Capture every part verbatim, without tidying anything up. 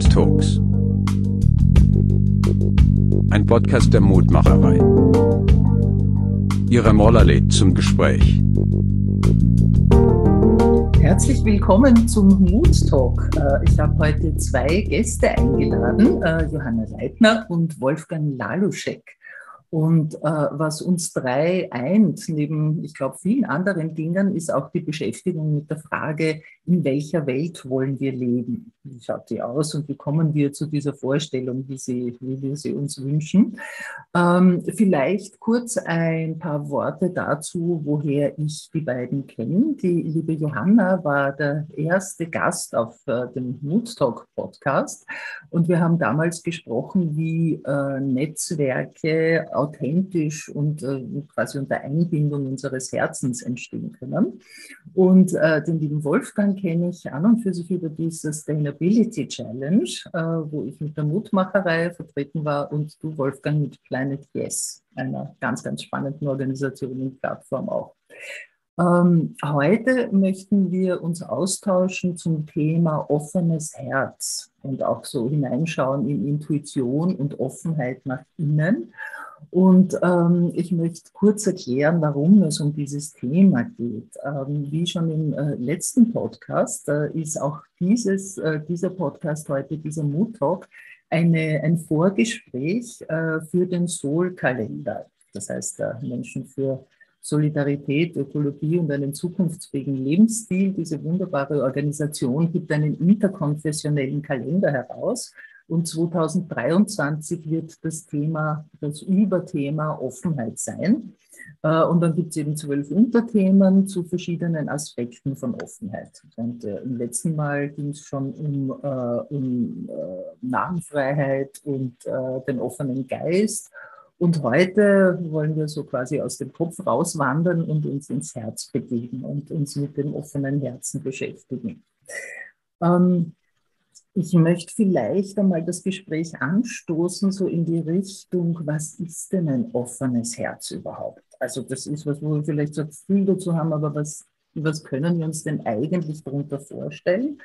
Mut-Talks. Ein Podcast der Mutmacherei. Ira Mollay lädt zum Gespräch. Herzlich willkommen zum Mut-Talk. Ich habe heute zwei Gäste eingeladen, Johanna Leitner und Wolfgang Laluschek. Und äh, was uns drei eint, neben, ich glaube, vielen anderen Dingen, ist auch die Beschäftigung mit der Frage, in welcher Welt wollen wir leben? Wie schaut die aus und wie kommen wir zu dieser Vorstellung, wie, sie, wie wir sie uns wünschen? Ähm, vielleicht kurz ein paar Worte dazu, woher ich die beiden kenne. Die liebe Johanna war der erste Gast auf äh, dem Mut-Talk-Podcast und wir haben damals gesprochen, wie äh, Netzwerke authentisch und äh, quasi unter Einbindung unseres Herzens entstehen können. Und äh, den lieben Wolfgang kenne ich an und für sich über die Sustainability Challenge, äh, wo ich mit der Mutmacherei vertreten war und du, Wolfgang, mit Planet Yes, einer ganz, ganz spannenden Organisation und Plattform auch. Ähm, heute möchten wir uns austauschen zum Thema offenes Herz und auch so hineinschauen in Intuition und Offenheit nach innen. Und ähm, ich möchte kurz erklären, warum es um dieses Thema geht. Ähm, wie schon im äh, letzten Podcast äh, ist auch dieses, äh, dieser Podcast heute, dieser Mut-Talk, eine, ein Vorgespräch äh, für den Sol-Kalender. Das heißt, äh, Menschen für Solidarität, Ökologie und einen zukunftsfähigen Lebensstil. Diese wunderbare Organisation gibt einen interkonfessionellen Kalender heraus. Und zweitausenddreiundzwanzig wird das Thema, das Überthema Offenheit sein. Und dann gibt es eben zwölf Unterthemen zu verschiedenen Aspekten von Offenheit. Und äh, im letzten Mal ging es schon um, äh, um äh, Narrenfreiheit und äh, den offenen Geist. Und heute wollen wir so quasi aus dem Kopf rauswandern und uns ins Herz begeben und uns mit dem offenen Herzen beschäftigen. Ähm, Ich möchte vielleicht einmal das Gespräch anstoßen, so in die Richtung, was ist denn ein offenes Herz überhaupt? Also das ist was, wo wir vielleicht so viel dazu haben, aber was, was können wir uns denn eigentlich darunter vorstellen?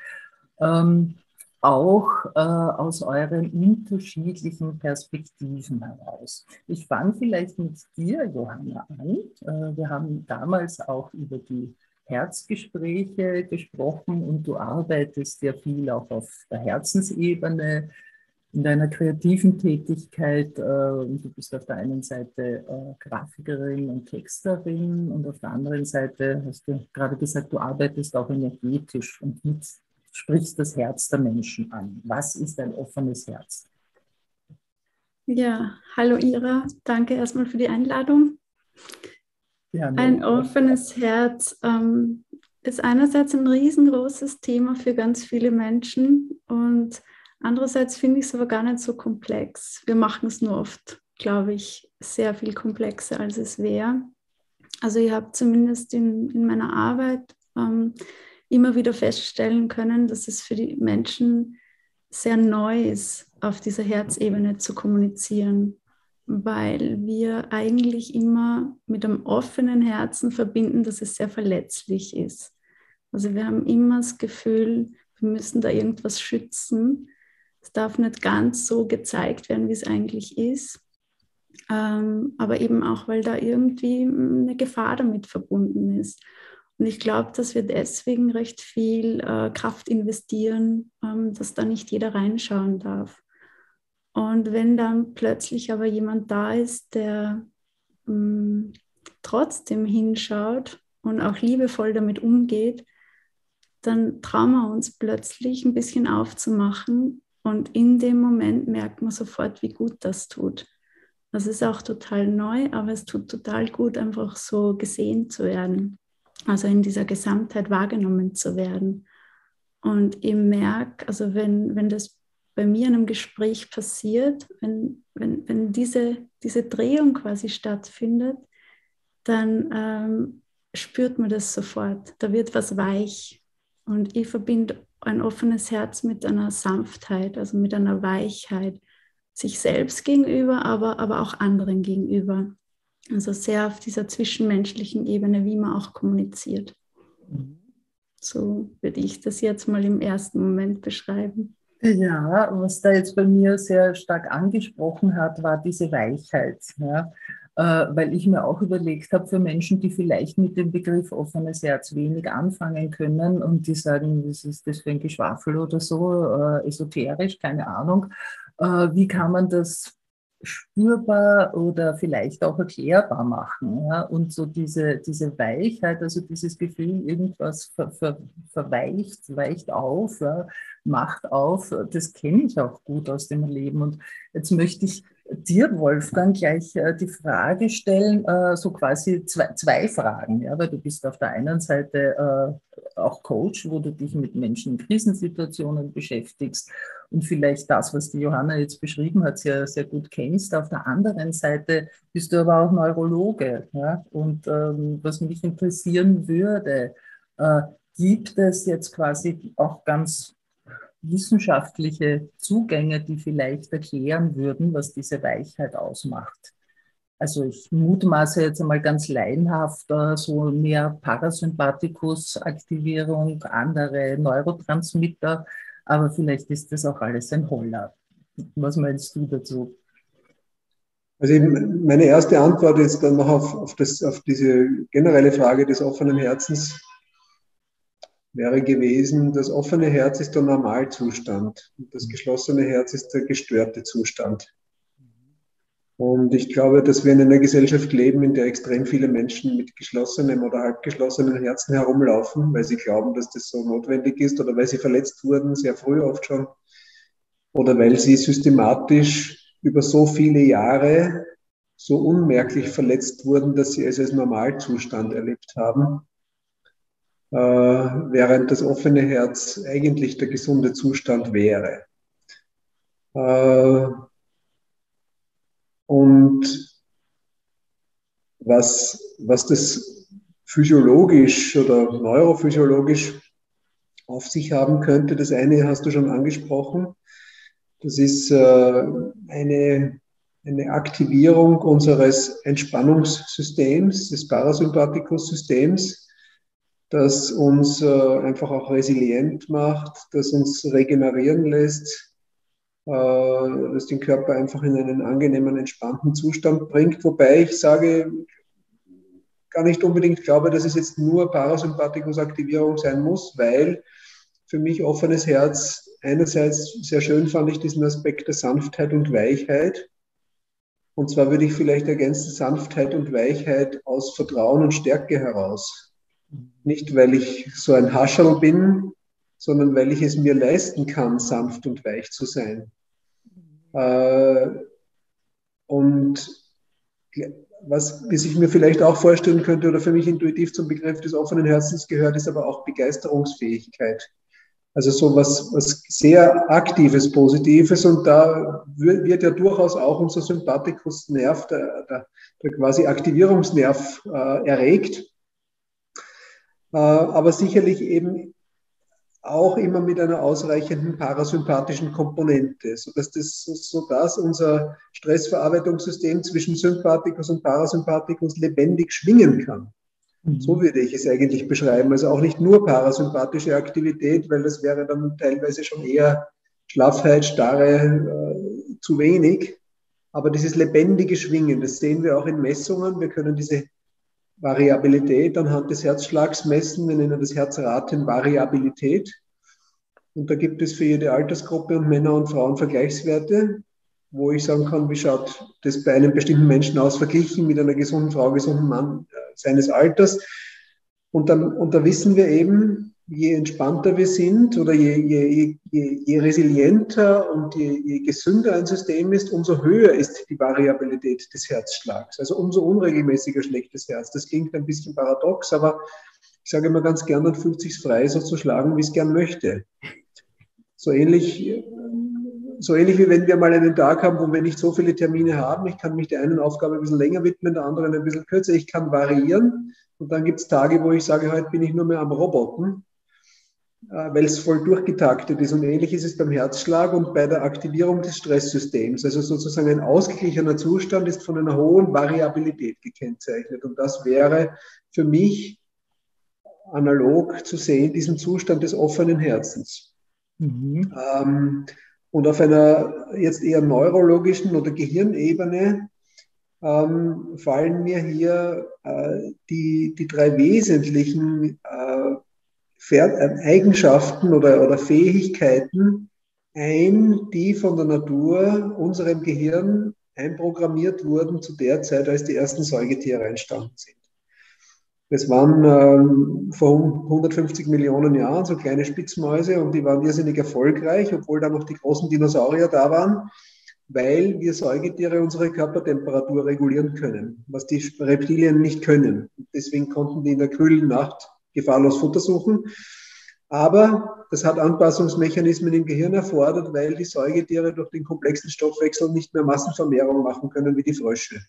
Ähm, auch äh, aus euren unterschiedlichen Perspektiven heraus. Ich fange vielleicht mit dir, Johanna, an. Äh, wir haben damals auch über die Herzgespräche gesprochen und du arbeitest ja viel auch auf der Herzensebene in deiner kreativen Tätigkeit. Du bist auf der einen Seite Grafikerin und Texterin und auf der anderen Seite hast du gerade gesagt, du arbeitest auch energetisch und mit, sprichst das Herz der Menschen an. Was ist ein offenes Herz? Ja, hallo Ira, danke erstmal für die Einladung. Ja, ne. Ein offenes Herz ähm, ist einerseits ein riesengroßes Thema für ganz viele Menschen und andererseits finde ich es aber gar nicht so komplex. Wir machen es nur oft, glaube ich, sehr viel komplexer, als es wäre. Also ich habe zumindest in, in meiner Arbeit ähm, immer wieder feststellen können, dass es für die Menschen sehr neu ist, auf dieser Herzebene zu kommunizieren, weil wir eigentlich immer mit einem offenen Herzen verbinden, dass es sehr verletzlich ist. Also wir haben immer das Gefühl, wir müssen da irgendwas schützen. Es darf nicht ganz so gezeigt werden, wie es eigentlich ist. Aber eben auch, weil da irgendwie eine Gefahr damit verbunden ist. Und ich glaube, dass wir deswegen recht viel Kraft investieren, dass da nicht jeder reinschauen darf. Und wenn dann plötzlich aber jemand da ist, der mh, trotzdem hinschaut und auch liebevoll damit umgeht, dann trauen wir uns plötzlich ein bisschen aufzumachen und in dem Moment merkt man sofort, wie gut das tut. Das ist auch total neu, aber es tut total gut, einfach so gesehen zu werden, also in dieser Gesamtheit wahrgenommen zu werden. Und ich merke, also wenn, wenn das bei mir in einem Gespräch passiert, wenn, wenn, wenn diese, diese Drehung quasi stattfindet, dann ähm, spürt man das sofort. Da wird was weich. Und ich verbinde ein offenes Herz mit einer Sanftheit, also mit einer Weichheit, sich selbst gegenüber, aber, aber auch anderen gegenüber. Also sehr auf dieser zwischenmenschlichen Ebene, wie man auch kommuniziert. So würde ich das jetzt mal im ersten Moment beschreiben. Ja, was da jetzt bei mir sehr stark angesprochen hat, war diese Weichheit, ja, äh, weil ich mir auch überlegt habe, für Menschen, die vielleicht mit dem Begriff offenes Herz wenig anfangen können und die sagen, was ist das für ein Geschwafel oder so, äh, esoterisch, keine Ahnung, äh, wie kann man das spürbar oder vielleicht auch erklärbar machen, ja? Und so diese, diese Weichheit, also dieses Gefühl, irgendwas ver, ver, verweicht, weicht auf, ja? Macht auf, das kenne ich auch gut aus dem Leben. Und jetzt möchte ich dir, Wolfgang, gleich äh, die Frage stellen, äh, so quasi zwei, zwei Fragen, ja? Weil du bist auf der einen Seite äh, auch Coach, wo du dich mit Menschen in Krisensituationen beschäftigst und vielleicht das, was die Johanna jetzt beschrieben hat, sehr, sehr gut kennst. Auf der anderen Seite bist du aber auch Neurologe, ja? Und ähm, was mich interessieren würde, äh, gibt es jetzt quasi auch ganz wissenschaftliche Zugänge, die vielleicht erklären würden, was diese Weichheit ausmacht. Also ich mutmaße jetzt einmal ganz laienhaft, so mehr Parasympathikus-Aktivierung, andere Neurotransmitter, aber vielleicht ist das auch alles ein Holler. Was meinst du dazu? Also eben meine erste Antwort ist dann noch auf, auf, das, auf diese generelle Frage des offenen Herzens wäre gewesen, das offene Herz ist der Normalzustand und das geschlossene Herz ist der gestörte Zustand. Und ich glaube, dass wir in einer Gesellschaft leben, in der extrem viele Menschen mit geschlossenem oder halbgeschlossenen Herzen herumlaufen, weil sie glauben, dass das so notwendig ist oder weil sie verletzt wurden, sehr früh oft schon, oder weil sie systematisch über so viele Jahre so unmerklich verletzt wurden, dass sie es als Normalzustand erlebt haben. Äh, während das offene Herz eigentlich der gesunde Zustand wäre. Äh, und was, was das physiologisch oder neurophysiologisch auf sich haben könnte, das eine hast du schon angesprochen, das ist äh, eine, eine Aktivierung unseres Entspannungssystems, des Parasympathikus-Systems, das uns einfach auch resilient macht, das uns regenerieren lässt, das den Körper einfach in einen angenehmen, entspannten Zustand bringt. Wobei ich sage, gar nicht unbedingt glaube, dass es jetzt nur Parasympathikus-Aktivierung sein muss, weil für mich offenes Herz, einerseits sehr schön fand ich diesen Aspekt der Sanftheit und Weichheit. Und zwar würde ich vielleicht ergänzen, Sanftheit und Weichheit aus Vertrauen und Stärke heraus. Nicht, weil ich so ein Hascherl bin, sondern weil ich es mir leisten kann, sanft und weich zu sein. Und was, was ich mir vielleicht auch vorstellen könnte oder für mich intuitiv zum Begriff des offenen Herzens gehört, ist aber auch Begeisterungsfähigkeit. Also so was, was sehr Aktives, Positives, und da wird ja durchaus auch unser Sympathikusnerv, der, der, der quasi Aktivierungsnerv, äh, erregt. Aber sicherlich eben auch immer mit einer ausreichenden parasympathischen Komponente, sodass das, sodass unser Stressverarbeitungssystem zwischen Sympathikus und Parasympathikus lebendig schwingen kann. Mhm. So würde ich es eigentlich beschreiben. Also auch nicht nur parasympathische Aktivität, weil das wäre dann teilweise schon eher Schlaffheit, Starre, äh, zu wenig. Aber dieses lebendige Schwingen, das sehen wir auch in Messungen. Wir können diese Variabilität anhand des Herzschlags messen, wir nennen das Herzraten Variabilität. Und da gibt es für jede Altersgruppe und Männer und Frauen Vergleichswerte, wo ich sagen kann, wie schaut das bei einem bestimmten Menschen aus, verglichen mit einer gesunden Frau, gesunden Mann seines Alters. Und, dann, und da wissen wir eben, je entspannter wir sind oder je, je, je, je resilienter und je, je gesünder ein System ist, umso höher ist die Variabilität des Herzschlags. Also umso unregelmäßiger schlägt das Herz. Das klingt ein bisschen paradox, aber ich sage immer ganz gern, dann fühlt es sich frei, so zu schlagen, wie es gern möchte. So ähnlich, so ähnlich wie wenn wir mal einen Tag haben, wo wir nicht so viele Termine haben. Ich kann mich der einen Aufgabe ein bisschen länger widmen, der anderen ein bisschen kürzer. Ich kann variieren. Und dann gibt es Tage, wo ich sage, heute bin ich nur mehr am Roboten, weil es voll durchgetaktet ist. Und ähnlich ist es beim Herzschlag und bei der Aktivierung des Stresssystems. Also sozusagen ein ausgeglichener Zustand ist von einer hohen Variabilität gekennzeichnet. Und das wäre für mich analog zu sehen, diesem Zustand des offenen Herzens. Mhm. Ähm, und auf einer jetzt eher neurologischen oder Gehirnebene ähm, fallen mir hier äh, die, die drei wesentlichen äh, Eigenschaften oder, oder Fähigkeiten ein, die von der Natur unserem Gehirn einprogrammiert wurden zu der Zeit, als die ersten Säugetiere entstanden sind. Das waren ähm, vor hundertfünfzig Millionen Jahren so kleine Spitzmäuse und die waren irrsinnig erfolgreich, obwohl da noch die großen Dinosaurier da waren, weil wir Säugetiere unsere Körpertemperatur regulieren können, was die Reptilien nicht können. Deswegen konnten die in der kühlen Nacht gefahrlos Futter suchen. Aber das hat Anpassungsmechanismen im Gehirn erfordert, weil die Säugetiere durch den komplexen Stoffwechsel nicht mehr Massenvermehrung machen können wie die Frösche.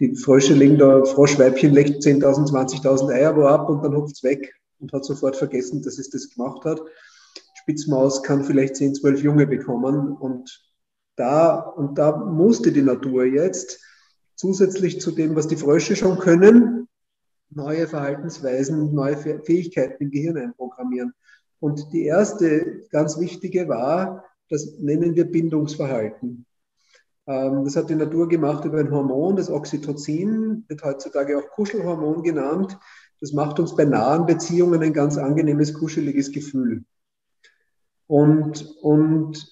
Die Frösche legen da, Froschweibchen legt zehntausend, zwanzigtausend Eier wo ab und dann hupft es weg und hat sofort vergessen, dass es das gemacht hat. Spitzmaus kann vielleicht zehn, zwölf Junge bekommen und da, und da musste die Natur jetzt zusätzlich zu dem, was die Frösche schon können, neue Verhaltensweisen, neue Fähigkeiten im Gehirn einprogrammieren. Und die erste ganz wichtige war, das nennen wir Bindungsverhalten. Das hat die Natur gemacht über ein Hormon, das Oxytocin, wird heutzutage auch Kuschelhormon genannt. Das macht uns bei nahen Beziehungen ein ganz angenehmes, kuscheliges Gefühl. Und, und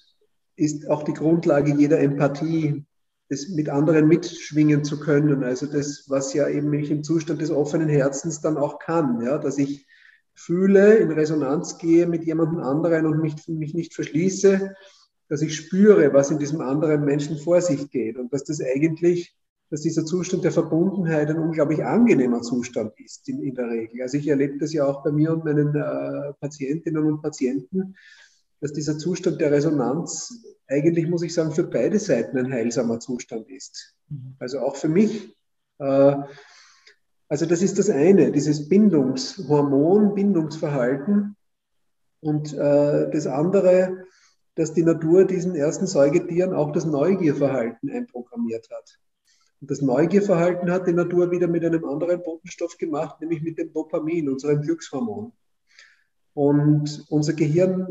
ist auch die Grundlage jeder Empathie, das mit anderen mitschwingen zu können. Also das, was ja eben ich im Zustand des offenen Herzens dann auch kann, ja, dass ich fühle, in Resonanz gehe mit jemandem anderen und mich, mich nicht verschließe, dass ich spüre, was in diesem anderen Menschen vor sich geht und dass das eigentlich, dass dieser Zustand der Verbundenheit ein unglaublich angenehmer Zustand ist in, in der Regel. Also ich erlebe das ja auch bei mir und meinen äh, Patientinnen und Patienten, dass dieser Zustand der Resonanz eigentlich, muss ich sagen, für beide Seiten ein heilsamer Zustand ist. Also auch für mich. Äh, also das ist das eine, dieses Bindungshormon, Bindungsverhalten und äh, das andere, dass die Natur diesen ersten Säugetieren auch das Neugierverhalten einprogrammiert hat. Und das Neugierverhalten hat die Natur wieder mit einem anderen Botenstoff gemacht, nämlich mit dem Dopamin, unserem Glückshormon. Und unser Gehirn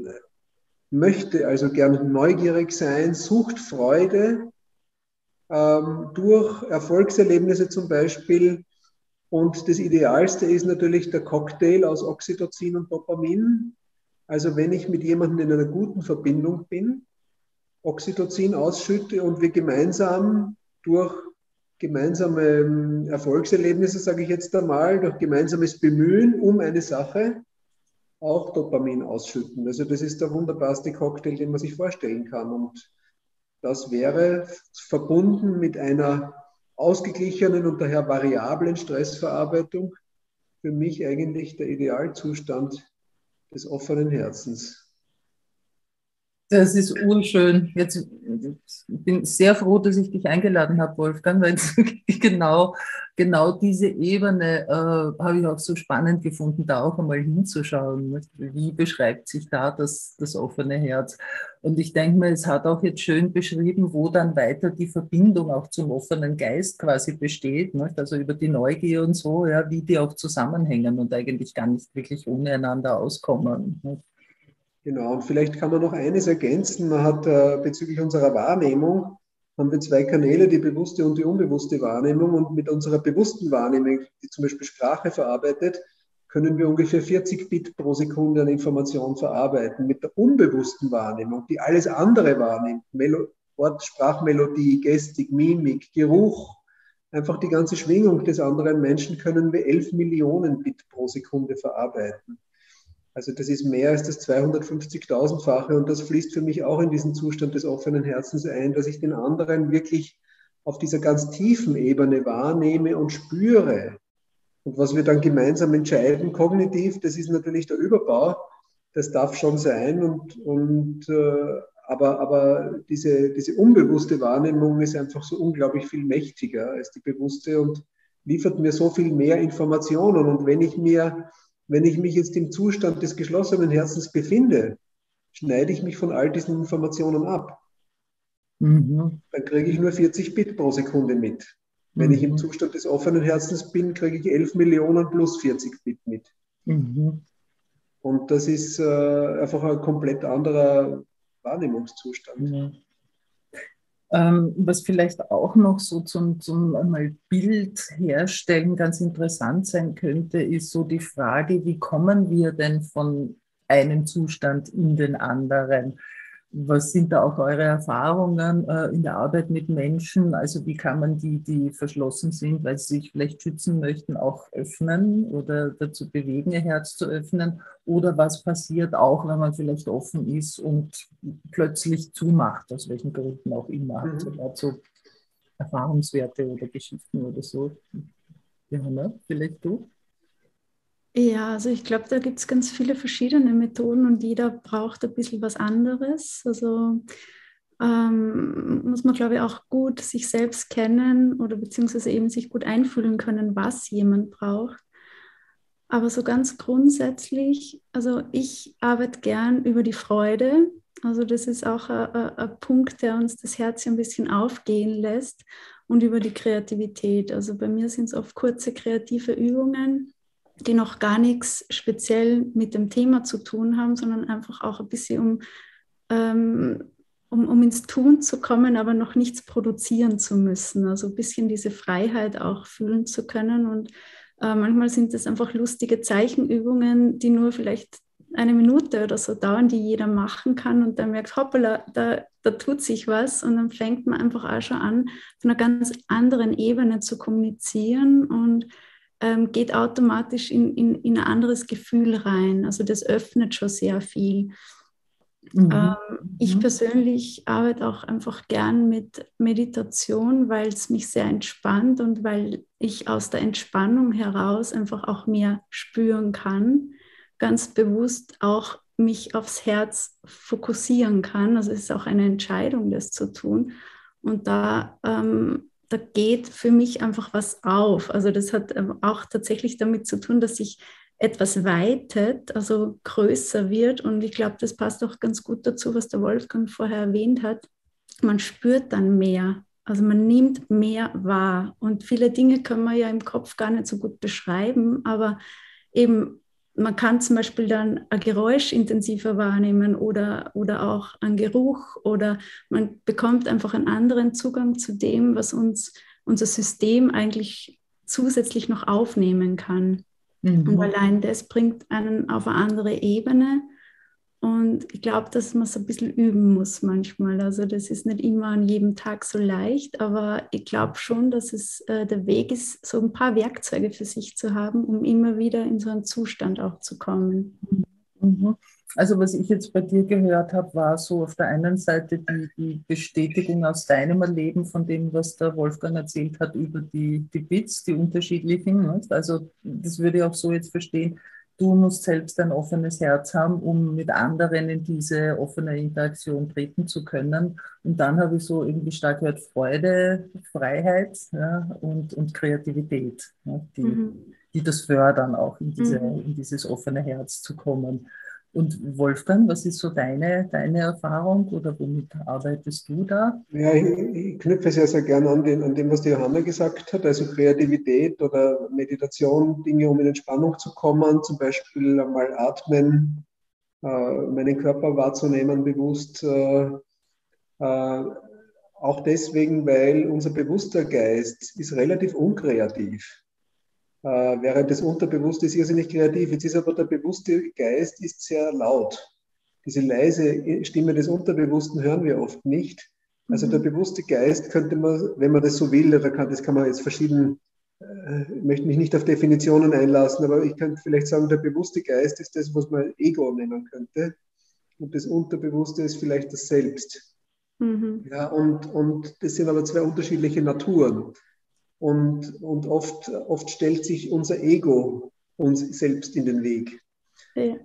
möchte also gern neugierig sein, sucht Freude ähm, durch Erfolgserlebnisse zum Beispiel. Und das Idealste ist natürlich der Cocktail aus Oxytocin und Dopamin. Also wenn ich mit jemandem in einer guten Verbindung bin, Oxytocin ausschütte und wir gemeinsam durch gemeinsame Erfolgserlebnisse, sage ich jetzt einmal, durch gemeinsames Bemühen um eine Sache auch Dopamin ausschütten. Also das ist der wunderbarste Cocktail, den man sich vorstellen kann. Und das wäre verbunden mit einer ausgeglichenen und daher variablen Stressverarbeitung für mich eigentlich der Idealzustand des offenen Herzens. Das ist urschön. Jetzt bin ich sehr froh, dass ich dich eingeladen habe, Wolfgang, weil genau, genau diese Ebene äh, habe ich auch so spannend gefunden, da auch einmal hinzuschauen. Wie beschreibt sich da das, das offene Herz? Und ich denke mir, es hat auch jetzt schön beschrieben, wo dann weiter die Verbindung auch zum offenen Geist quasi besteht, nicht? Also über die Neugier und so, ja, wie die auch zusammenhängen und eigentlich gar nicht wirklich untereinander auskommen. Nicht? Genau, und vielleicht kann man noch eines ergänzen. Man hat äh, bezüglich unserer Wahrnehmung, haben wir zwei Kanäle, die bewusste und die unbewusste Wahrnehmung. Und mit unserer bewussten Wahrnehmung, die zum Beispiel Sprache verarbeitet, können wir ungefähr vierzig Bit pro Sekunde an Information verarbeiten. Mit der unbewussten Wahrnehmung, die alles andere wahrnimmt, Melo- Wort, Sprachmelodie, Gestik, Mimik, Geruch, einfach die ganze Schwingung des anderen Menschen, können wir elf Millionen Bit pro Sekunde verarbeiten. Also das ist mehr als das zweihundertfünfzigtausendfache und das fließt für mich auch in diesen Zustand des offenen Herzens ein, dass ich den anderen wirklich auf dieser ganz tiefen Ebene wahrnehme und spüre. Und was wir dann gemeinsam entscheiden, kognitiv, das ist natürlich der Überbau, das darf schon sein, und, und, äh, aber, aber diese, diese unbewusste Wahrnehmung ist einfach so unglaublich viel mächtiger als die bewusste und liefert mir so viel mehr Informationen. Und wenn ich mir Wenn ich mich jetzt im Zustand des geschlossenen Herzens befinde, schneide ich mich von all diesen Informationen ab. Mhm. Dann kriege ich nur vierzig Bit pro Sekunde mit. Mhm. Wenn ich im Zustand des offenen Herzens bin, kriege ich elf Millionen plus vierzig Bit mit. Mhm. Und das ist äh, einfach ein komplett anderer Wahrnehmungszustand. Mhm. Ähm, was vielleicht auch noch so zum, zum einmal Bild herstellen ganz interessant sein könnte, ist so die Frage, wie kommen wir denn von einem Zustand in den anderen? Was sind da auch eure Erfahrungen äh, in der Arbeit mit Menschen? Also wie kann man die, die verschlossen sind, weil sie sich vielleicht schützen möchten, auch öffnen oder dazu bewegen, ihr Herz zu öffnen? Oder was passiert auch, wenn man vielleicht offen ist und plötzlich zumacht, aus welchen Gründen auch immer? Mhm. Also, also Erfahrungswerte oder Geschichten oder so. Johanna, vielleicht du? Ja, also ich glaube, da gibt es ganz viele verschiedene Methoden und jeder braucht ein bisschen was anderes. Also ähm, muss man, glaube ich, auch gut sich selbst kennen oder beziehungsweise eben sich gut einfühlen können, was jemand braucht. Aber so ganz grundsätzlich, also ich arbeite gern über die Freude. Also das ist auch ein Punkt, der uns das Herz ein bisschen aufgehen lässt, und über die Kreativität. Also bei mir sind es oft kurze kreative Übungen, die noch gar nichts speziell mit dem Thema zu tun haben, sondern einfach auch ein bisschen, um, ähm, um, um ins Tun zu kommen, aber noch nichts produzieren zu müssen. Also ein bisschen diese Freiheit auch fühlen zu können. Und äh, manchmal sind das einfach lustige Zeichenübungen, die nur vielleicht eine Minute oder so dauern, die jeder machen kann, und dann merkt, hoppala, da, da tut sich was, und dann fängt man einfach auch schon an, von einer ganz anderen Ebene zu kommunizieren und geht automatisch in, in, in ein anderes Gefühl rein. Also das öffnet schon sehr viel. Mhm. Ähm, ich persönlich arbeite auch einfach gern mit Meditation, weil es mich sehr entspannt und weil ich aus der Entspannung heraus einfach auch mehr spüren kann, ganz bewusst auch mich aufs Herz fokussieren kann. Also es ist auch eine Entscheidung, das zu tun. Und da ähm, da geht für mich einfach was auf. Also das hat auch tatsächlich damit zu tun, dass sich etwas weitet, also größer wird. Und ich glaube, das passt auch ganz gut dazu, was der Wolfgang vorher erwähnt hat. Man spürt dann mehr, also man nimmt mehr wahr. Und viele Dinge können wir ja im Kopf gar nicht so gut beschreiben, aber eben, man kann zum Beispiel dann ein Geräusch intensiver wahrnehmen oder, oder auch einen Geruch, oder man bekommt einfach einen anderen Zugang zu dem, was uns unser System eigentlich zusätzlich noch aufnehmen kann. Mhm. Und allein das bringt einen auf eine andere Ebene. Und ich glaube, dass man es ein bisschen üben muss manchmal. Also das ist nicht immer an jedem Tag so leicht, aber ich glaube schon, dass es äh, der Weg ist, so ein paar Werkzeuge für sich zu haben, um immer wieder in so einen Zustand auch zu kommen. Mhm. Also was ich jetzt bei dir gehört habe, war so auf der einen Seite die, die Bestätigung aus deinem Erleben von dem, was der Wolfgang erzählt hat über die, die Bits, die unterschiedlichen. Nicht? Also das würde ich auch so jetzt verstehen. Du musst selbst ein offenes Herz haben, um mit anderen in diese offene Interaktion treten zu können. Und dann habe ich so irgendwie stark gehört, Freude, Freiheit, ja, und, und Kreativität, ja, die, mhm. die das fördern, auch in, diese, mhm. in dieses offene Herz zu kommen. Und Wolfgang, was ist so deine, deine Erfahrung oder womit arbeitest du da? Ja, ich, ich knüpfe sehr, sehr gerne an, den, an dem, was die Johanna gesagt hat, also Kreativität oder Meditation, Dinge, um in Entspannung zu kommen, zum Beispiel einmal atmen, äh, meinen Körper wahrzunehmen bewusst, äh, äh, auch deswegen, weil unser bewusster Geist ist relativ unkreativ. Äh, während das Unterbewusste ist irrsinnig kreativ. Jetzt ist aber der bewusste Geist ist sehr laut. Diese leise Stimme des Unterbewussten hören wir oft nicht. Also der bewusste Geist könnte man, wenn man das so will, oder kann, das kann man jetzt verschieden, äh, ich möchte mich nicht auf Definitionen einlassen, aber ich könnte vielleicht sagen, der bewusste Geist ist das, was man Ego nennen könnte. Und das Unterbewusste ist vielleicht das Selbst. Mhm. Ja, und, und das sind aber zwei unterschiedliche Naturen. Und, und oft, oft stellt sich unser Ego uns selbst in den Weg. Ja.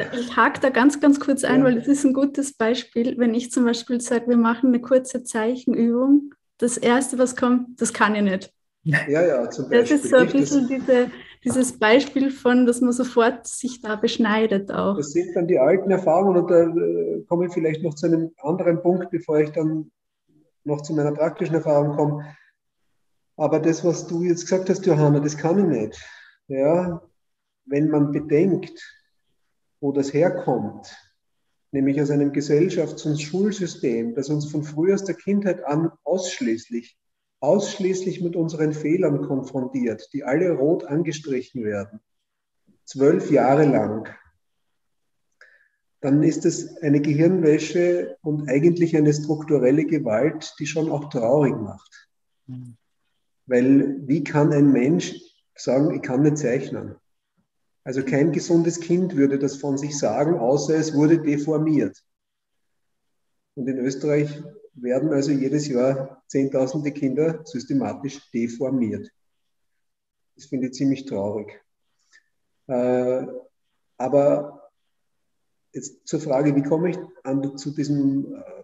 Äh, ich hake da ganz, ganz kurz ein, ja. weil das ist ein gutes Beispiel. Wenn ich zum Beispiel sage, wir machen eine kurze Zeichenübung, das Erste, was kommt, das kann ich nicht. Ja, ja, zum Beispiel. Das ist so ein bisschen diese, dieses Beispiel von, dass man sofort sich da beschneidet auch. Das sind dann die alten Erfahrungen, und da komme ich vielleicht noch zu einem anderen Punkt, bevor ich dann noch zu meiner praktischen Erfahrung komme. Aber das, was du jetzt gesagt hast, Johanna, das kann ich nicht. Ja? Wenn man bedenkt, wo das herkommt, nämlich aus einem Gesellschafts- und Schulsystem, das uns von frühester Kindheit an ausschließlich, ausschließlich mit unseren Fehlern konfrontiert, die alle rot angestrichen werden, zwölf Jahre lang, dann ist es eine Gehirnwäsche und eigentlich eine strukturelle Gewalt, die schon auch traurig macht. Mhm. Weil wie kann ein Mensch sagen, ich kann nicht zeichnen? Also kein gesundes Kind würde das von sich sagen, außer es wurde deformiert. Und in Österreich werden also jedes Jahr zehntausende Kinder systematisch deformiert. Das finde ich ziemlich traurig. Äh, aber jetzt zur Frage, wie komme ich an, zu diesem äh,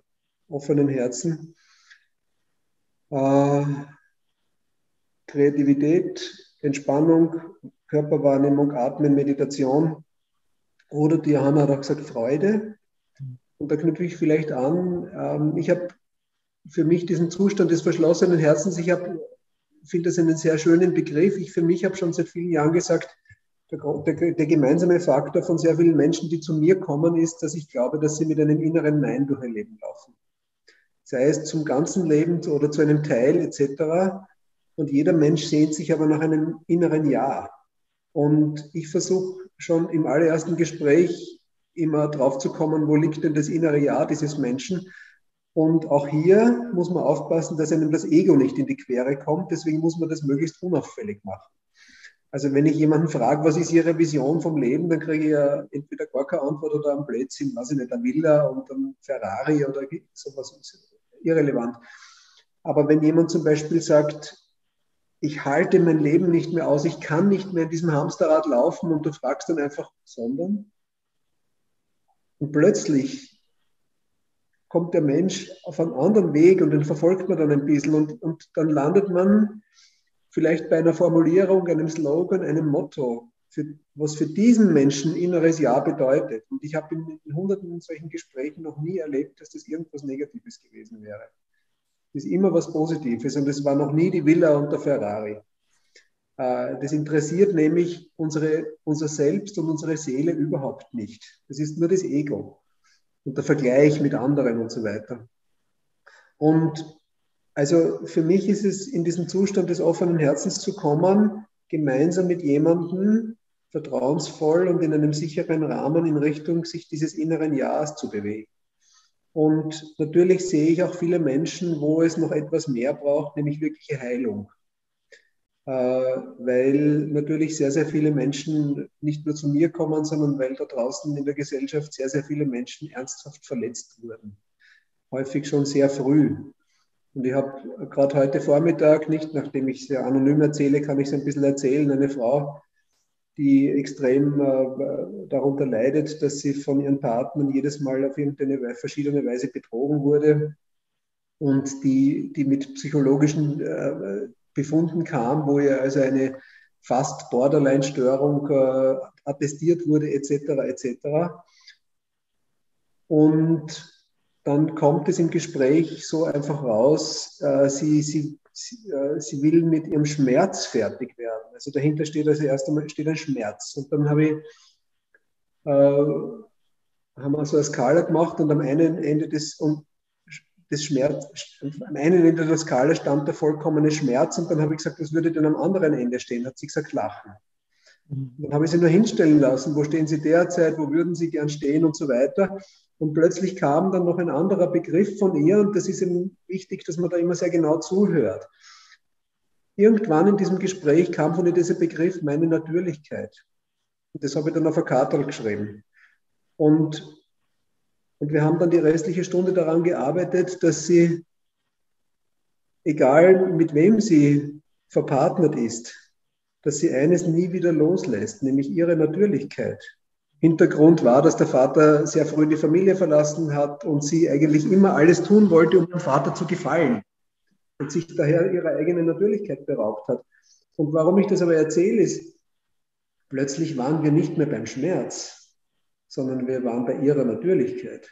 offenen Herzen? Äh, Kreativität, Entspannung, Körperwahrnehmung, Atmen, Meditation. Oder die Johanna hat auch gesagt, Freude. Und da knüpfe ich vielleicht an. Ähm, ich habe für mich diesen Zustand des verschlossenen Herzens, ich finde das einen sehr schönen Begriff. Ich für mich habe schon seit vielen Jahren gesagt, der, der, der gemeinsame Faktor von sehr vielen Menschen, die zu mir kommen, ist, dass ich glaube, dass sie mit einem inneren Nein durch ihr Leben laufen. Sei es zum ganzen Leben oder zu einem Teil et cetera. Und jeder Mensch sehnt sich aber nach einem inneren Ja. Und ich versuche schon im allerersten Gespräch immer drauf zu kommen, wo liegt denn das innere Ja dieses Menschen? Und auch hier muss man aufpassen, dass einem das Ego nicht in die Quere kommt. Deswegen muss man das möglichst unauffällig machen. Also wenn ich jemanden frage, was ist Ihre Vision vom Leben, dann kriege ich ja entweder gar keine Antwort oder einen Blödsinn, weiß ich nicht, eine Villa und ein Ferrari oder sowas, ist irrelevant. Aber wenn jemand zum Beispiel sagt, ich halte mein Leben nicht mehr aus, ich kann nicht mehr in diesem Hamsterrad laufen und du fragst dann einfach, sondern? Und plötzlich kommt der Mensch auf einen anderen Weg und den verfolgt man dann ein bisschen und, und dann landet man vielleicht bei einer Formulierung, einem Slogan, einem Motto, für, was für diesen Menschen inneres Ja bedeutet. Und ich habe in, in hunderten solchen Gesprächen noch nie erlebt, dass das irgendwas Negatives gewesen wäre. Das ist immer was Positives und es war noch nie die Villa und der Ferrari. Das interessiert nämlich unsere, unser Selbst und unsere Seele überhaupt nicht. Das ist nur das Ego und der Vergleich mit anderen und so weiter. Und also für mich ist es, in diesem Zustand des offenen Herzens zu kommen, gemeinsam mit jemandem vertrauensvoll und in einem sicheren Rahmen in Richtung sich dieses inneren Ja's zu bewegen. Und natürlich sehe ich auch viele Menschen, wo es noch etwas mehr braucht, nämlich wirkliche Heilung. Äh, weil natürlich sehr, sehr viele Menschen nicht nur zu mir kommen, sondern weil da draußen in der Gesellschaft sehr, sehr viele Menschen ernsthaft verletzt wurden. Häufig schon sehr früh. Und ich habe gerade heute Vormittag, nicht, nachdem ich sehr anonym erzähle, kann ich es ein bisschen erzählen, eine Frau, die extrem äh, darunter leidet, dass sie von ihren Partnern jedes Mal auf irgendeine verschiedene Weise betrogen wurde und die, die mit psychologischen äh, Befunden kam, wo ihr also eine fast Borderline-Störung äh, attestiert wurde et cetera et cetera. Und dann kommt es im Gespräch so einfach raus, äh, sie, sie, sie, äh, sie will mit ihrem Schmerz fertig werden. Also dahinter steht also erst einmal steht ein Schmerz. Und dann habe ich, äh, haben wir so eine Skala gemacht und am einen Ende des, um, des Schmerz, am einen Ende der Skala stand der vollkommene Schmerz und dann habe ich gesagt, was würde denn am anderen Ende stehen? Hat sie gesagt, Lachen. Dann habe ich sie nur hinstellen lassen, wo stehen Sie derzeit, wo würden Sie gern stehen und so weiter. Und plötzlich kam dann noch ein anderer Begriff von ihr und das ist eben wichtig, dass man da immer sehr genau zuhört. Irgendwann in diesem Gespräch kam von ihr dieser Begriff, meine Natürlichkeit. Und das habe ich dann auf eine Karte geschrieben. Und, und wir haben dann die restliche Stunde daran gearbeitet, dass sie, egal mit wem sie verpartnert ist, dass sie eines nie wieder loslässt, nämlich ihre Natürlichkeit. Hintergrund war, dass der Vater sehr früh die Familie verlassen hat und sie eigentlich immer alles tun wollte, um dem Vater zu gefallen und sich daher ihrer eigenen Natürlichkeit beraubt hat. Und warum ich das aber erzähle, ist, plötzlich waren wir nicht mehr beim Schmerz, sondern wir waren bei ihrer Natürlichkeit.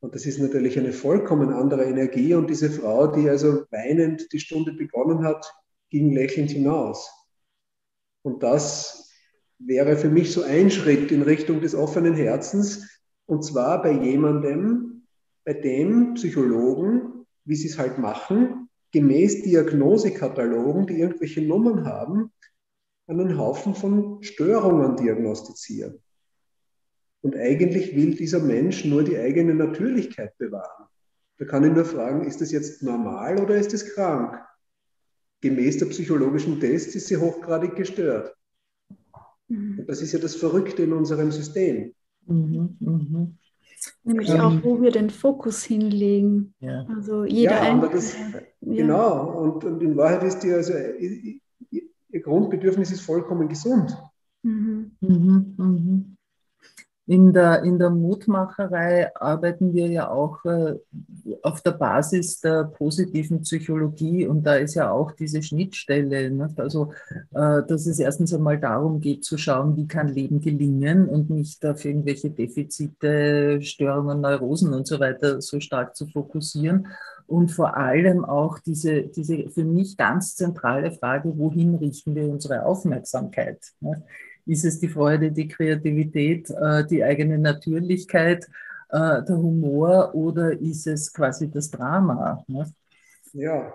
Und das ist natürlich eine vollkommen andere Energie und diese Frau, die also weinend die Stunde begonnen hat, ging lächelnd hinaus. Und das wäre für mich so ein Schritt in Richtung des offenen Herzens, und zwar bei jemandem, bei dem Psychologen, wie sie es halt machen, gemäß Diagnosekatalogen, die irgendwelche Nummern haben, einen Haufen von Störungen diagnostizieren. Und eigentlich will dieser Mensch nur die eigene Natürlichkeit bewahren. Da kann ich nur fragen, ist das jetzt normal oder ist das krank? Gemäß der psychologischen Tests ist sie hochgradig gestört. Und das ist ja das Verrückte in unserem System. Mhm, mhm. Nämlich ähm, auch, wo wir den Fokus hinlegen. Ja. Also jeder ja, Einzelne. Aber das, ja. Genau, und, und in Wahrheit ist die, also, ihr Grundbedürfnis ist vollkommen gesund. Mhm, mhm, mhm. In der, in der Mutmacherei arbeiten wir ja auch äh, auf der Basis der positiven Psychologie, und da ist ja auch diese Schnittstelle, ne? Also äh, dass es erstens einmal darum geht zu schauen, wie kann Leben gelingen und nicht auf irgendwelche Defizite, Störungen, Neurosen und so weiter so stark zu fokussieren, und vor allem auch diese, diese für mich ganz zentrale Frage, wohin richten wir unsere Aufmerksamkeit, ne? Ist es die Freude, die Kreativität, die eigene Natürlichkeit, der Humor, oder ist es quasi das Drama? Ja.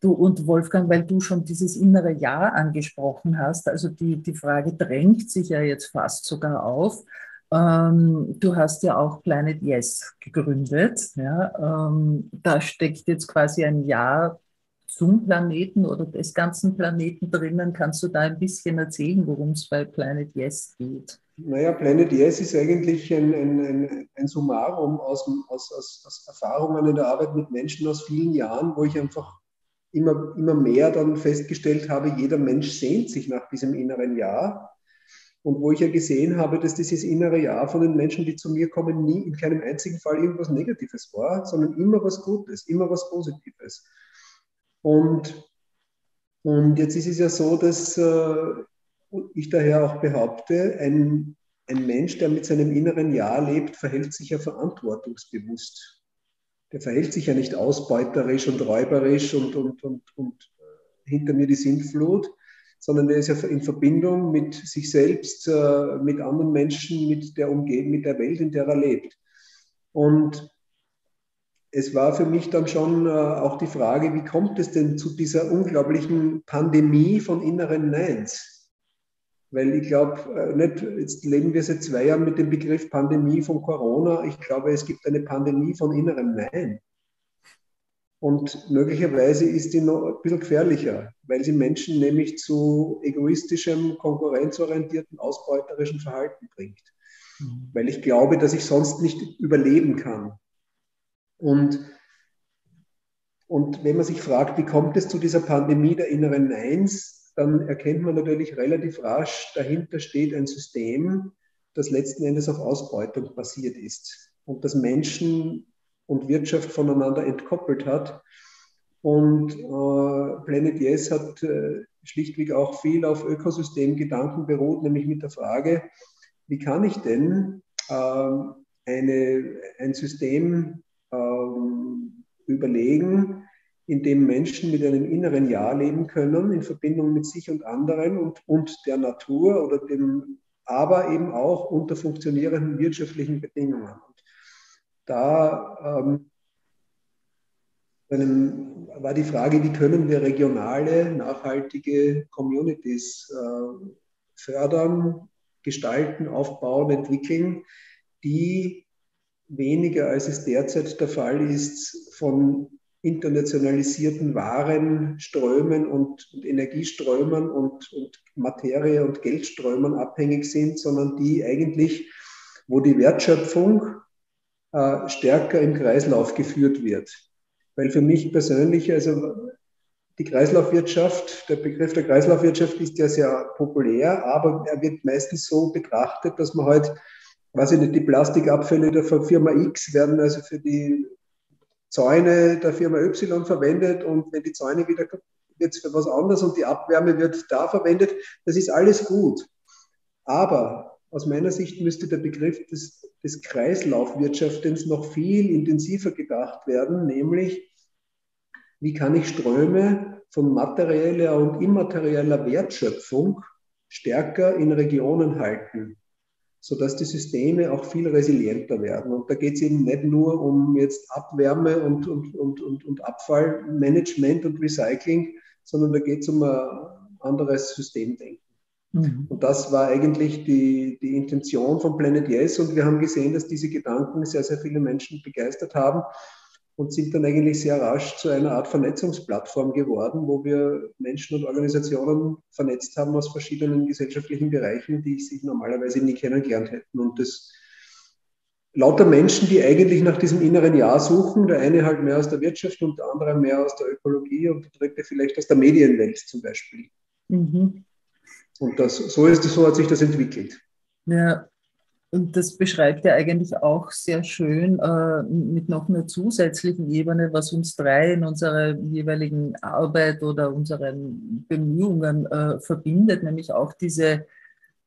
Du und Wolfgang, weil du schon dieses innere Ja angesprochen hast, also die, die Frage drängt sich ja jetzt fast sogar auf. Du hast ja auch Planet Yes gegründet. Ja? Da steckt jetzt quasi ein Ja zum Planeten oder des ganzen Planeten drinnen. Kannst du da ein bisschen erzählen, worum es bei Planet Yes geht? Naja, Planet Yes ist eigentlich ein, ein, ein Summarum aus, aus, aus, aus Erfahrungen in der Arbeit mit Menschen aus vielen Jahren, wo ich einfach immer, immer mehr dann festgestellt habe, jeder Mensch sehnt sich nach diesem inneren Ja. Und wo ich ja gesehen habe, dass dieses innere Ja von den Menschen, die zu mir kommen, nie in keinem einzigen Fall irgendwas Negatives war, sondern immer was Gutes, immer was Positives. Und, und jetzt ist es ja so, dass äh, ich daher auch behaupte, ein, ein Mensch, der mit seinem inneren Ja lebt, verhält sich ja verantwortungsbewusst. Der verhält sich ja nicht ausbeuterisch und räuberisch und, und, und, und hinter mir die Sintflut, sondern der ist ja in Verbindung mit sich selbst, äh, mit anderen Menschen, mit der Umgebung, mit der Welt, in der er lebt. Und es war für mich dann schon äh, auch die Frage, wie kommt es denn zu dieser unglaublichen Pandemie von inneren Neins? Weil ich glaube, äh, jetzt leben wir seit zwei Jahren mit dem Begriff Pandemie von Corona. Ich glaube, es gibt eine Pandemie von innerem Nein. Und möglicherweise ist die noch ein bisschen gefährlicher, weil sie Menschen nämlich zu egoistischem, konkurrenzorientierten, ausbeuterischem Verhalten bringt. Mhm. Weil ich glaube, dass ich sonst nicht überleben kann. Und, und wenn man sich fragt, wie kommt es zu dieser Pandemie der inneren Neins, dann erkennt man natürlich relativ rasch, dahinter steht ein System, das letzten Endes auf Ausbeutung basiert ist und das Menschen und Wirtschaft voneinander entkoppelt hat. Und äh, Planet Yes hat äh, schlichtweg auch viel auf Ökosystemgedanken beruht, nämlich mit der Frage, wie kann ich denn äh, eine, ein System überlegen, in dem Menschen mit einem inneren Ja leben können, in Verbindung mit sich und anderen und, und der Natur, oder dem, aber eben auch unter funktionierenden wirtschaftlichen Bedingungen. Und da ähm, war die Frage, wie können wir regionale, nachhaltige Communities äh, fördern, gestalten, aufbauen, entwickeln, die weniger, als es derzeit der Fall ist, von internationalisierten Warenströmen und, und Energieströmen und, und Materie- und Geldströmen abhängig sind, sondern die eigentlich, wo die Wertschöpfung äh, stärker im Kreislauf geführt wird. Weil für mich persönlich, also die Kreislaufwirtschaft, der Begriff der Kreislaufwirtschaft ist ja sehr populär, aber er wird meistens so betrachtet, dass man halt, weiß ich nicht, die Plastikabfälle der Firma X werden also für die Zäune der Firma Y verwendet, und wenn die Zäune wieder, wird es für was anderes, und die Abwärme wird da verwendet. Das ist alles gut. Aber aus meiner Sicht müsste der Begriff des, des Kreislaufwirtschaftens noch viel intensiver gedacht werden, nämlich wie kann ich Ströme von materieller und immaterieller Wertschöpfung stärker in Regionen halten, sodass die Systeme auch viel resilienter werden. Und da geht es eben nicht nur um jetzt Abwärme und, und, und, und, und Abfallmanagement und Recycling, sondern da geht es um ein anderes Systemdenken. Mhm. Und das war eigentlich die, die Intention von Planet Yes. Und wir haben gesehen, dass diese Gedanken sehr, sehr viele Menschen begeistert haben und sind dann eigentlich sehr rasch zu einer Art Vernetzungsplattform geworden, wo wir Menschen und Organisationen vernetzt haben aus verschiedenen gesellschaftlichen Bereichen, die sich normalerweise nie kennengelernt hätten. Und das lauter Menschen, die eigentlich nach diesem inneren Ja suchen, der eine halt mehr aus der Wirtschaft und der andere mehr aus der Ökologie und der dritte vielleicht aus der Medienwelt zum Beispiel. Mhm. Und das, so, ist, so hat sich das entwickelt. Ja. Und das beschreibt ja eigentlich auch sehr schön äh, mit noch einer zusätzlichen Ebene, was uns drei in unserer jeweiligen Arbeit oder unseren Bemühungen äh, verbindet, nämlich auch diese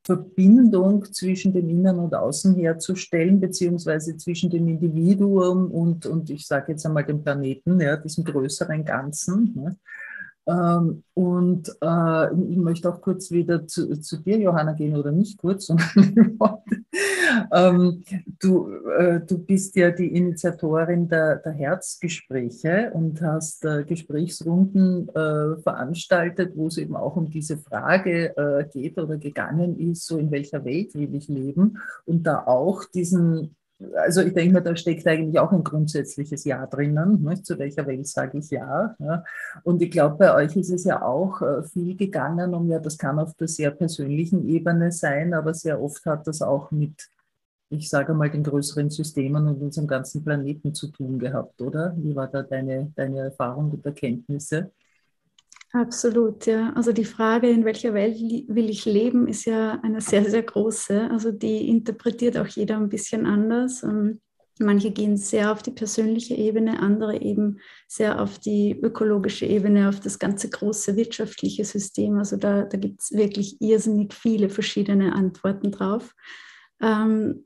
Verbindung zwischen dem Innen und Außen herzustellen, beziehungsweise zwischen dem Individuum und, und ich sage jetzt einmal dem Planeten, ja, diesem größeren Ganzen, ne? Und äh, ich möchte auch kurz wieder zu, zu dir, Johanna, gehen, oder nicht kurz, sondern ähm, du, äh, du bist ja die Initiatorin der, der Herzgespräche und hast äh, Gesprächsrunden äh, veranstaltet, wo es eben auch um diese Frage äh, geht oder gegangen ist, so in welcher Welt will ich leben, und da auch diesen, also ich denke mal, da steckt eigentlich auch ein grundsätzliches Ja drinnen, ne? Zu welcher Welt sage ich Ja, ja. Und ich glaube, bei euch ist es ja auch viel gegangen um, ja, das kann auf der sehr persönlichen Ebene sein, aber sehr oft hat das auch mit, ich sage mal, den größeren Systemen und unserem ganzen Planeten zu tun gehabt, oder? Wie war da deine, deine Erfahrung und Erkenntnisse? Absolut, ja. Also die Frage, in welcher Welt will ich leben, ist ja eine sehr, sehr große. Also die interpretiert auch jeder ein bisschen anders. Und manche gehen sehr auf die persönliche Ebene, andere eben sehr auf die ökologische Ebene, auf das ganze große wirtschaftliche System. Also da, da gibt es wirklich irrsinnig viele verschiedene Antworten drauf. Ähm,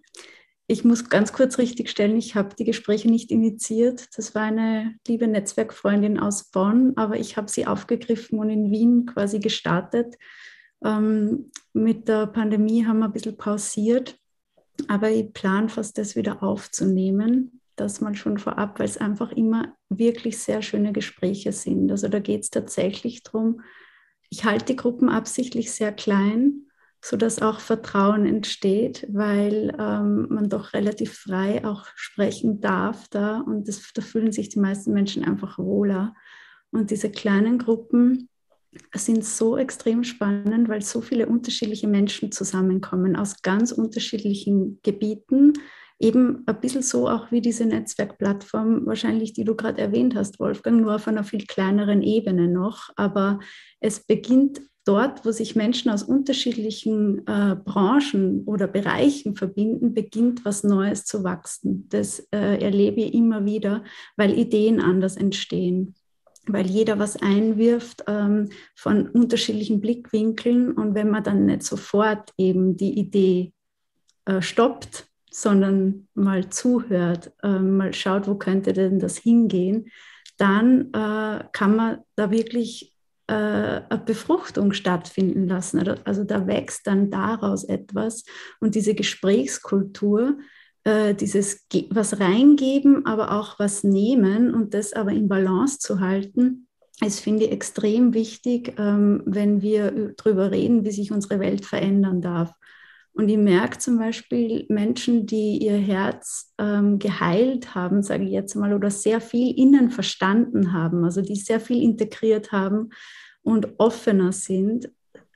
Ich muss ganz kurz richtigstellen, ich habe die Gespräche nicht initiiert. Das war eine liebe Netzwerkfreundin aus Bonn, aber ich habe sie aufgegriffen und in Wien quasi gestartet. Ähm, mit der Pandemie haben wir ein bisschen pausiert, aber ich plane fast, das wieder aufzunehmen. Das mal schon vorab, weil es einfach immer wirklich sehr schöne Gespräche sind. Also da geht es tatsächlich darum, ich halte die Gruppen absichtlich sehr klein, sodass auch Vertrauen entsteht, weil ähm, man doch relativ frei auch sprechen darf da, und das, da fühlen sich die meisten Menschen einfach wohler. Und diese kleinen Gruppen sind so extrem spannend, weil so viele unterschiedliche Menschen zusammenkommen aus ganz unterschiedlichen Gebieten, eben ein bisschen so auch wie diese Netzwerkplattform, wahrscheinlich die du gerade erwähnt hast, Wolfgang, nur auf einer viel kleineren Ebene noch, aber es beginnt dort, wo sich Menschen aus unterschiedlichen äh, Branchen oder Bereichen verbinden, beginnt was Neues zu wachsen. Das äh, erlebe ich immer wieder, weil Ideen anders entstehen, weil jeder was einwirft ähm, von unterschiedlichen Blickwinkeln. Und wenn man dann nicht sofort eben die Idee äh, stoppt, sondern mal zuhört, äh, mal schaut, wo könnte denn das hingehen, dann äh, kann man da wirklich eine Befruchtung stattfinden lassen. Also da wächst dann daraus etwas. Und diese Gesprächskultur, dieses was reingeben, aber auch was nehmen und das aber in Balance zu halten, ist, finde ich, extrem wichtig, wenn wir darüber reden, wie sich unsere Welt verändern darf. Und ich merke zum Beispiel Menschen, die ihr Herz ähm, geheilt haben, sage ich jetzt mal, oder sehr viel innen verstanden haben, also die sehr viel integriert haben und offener sind,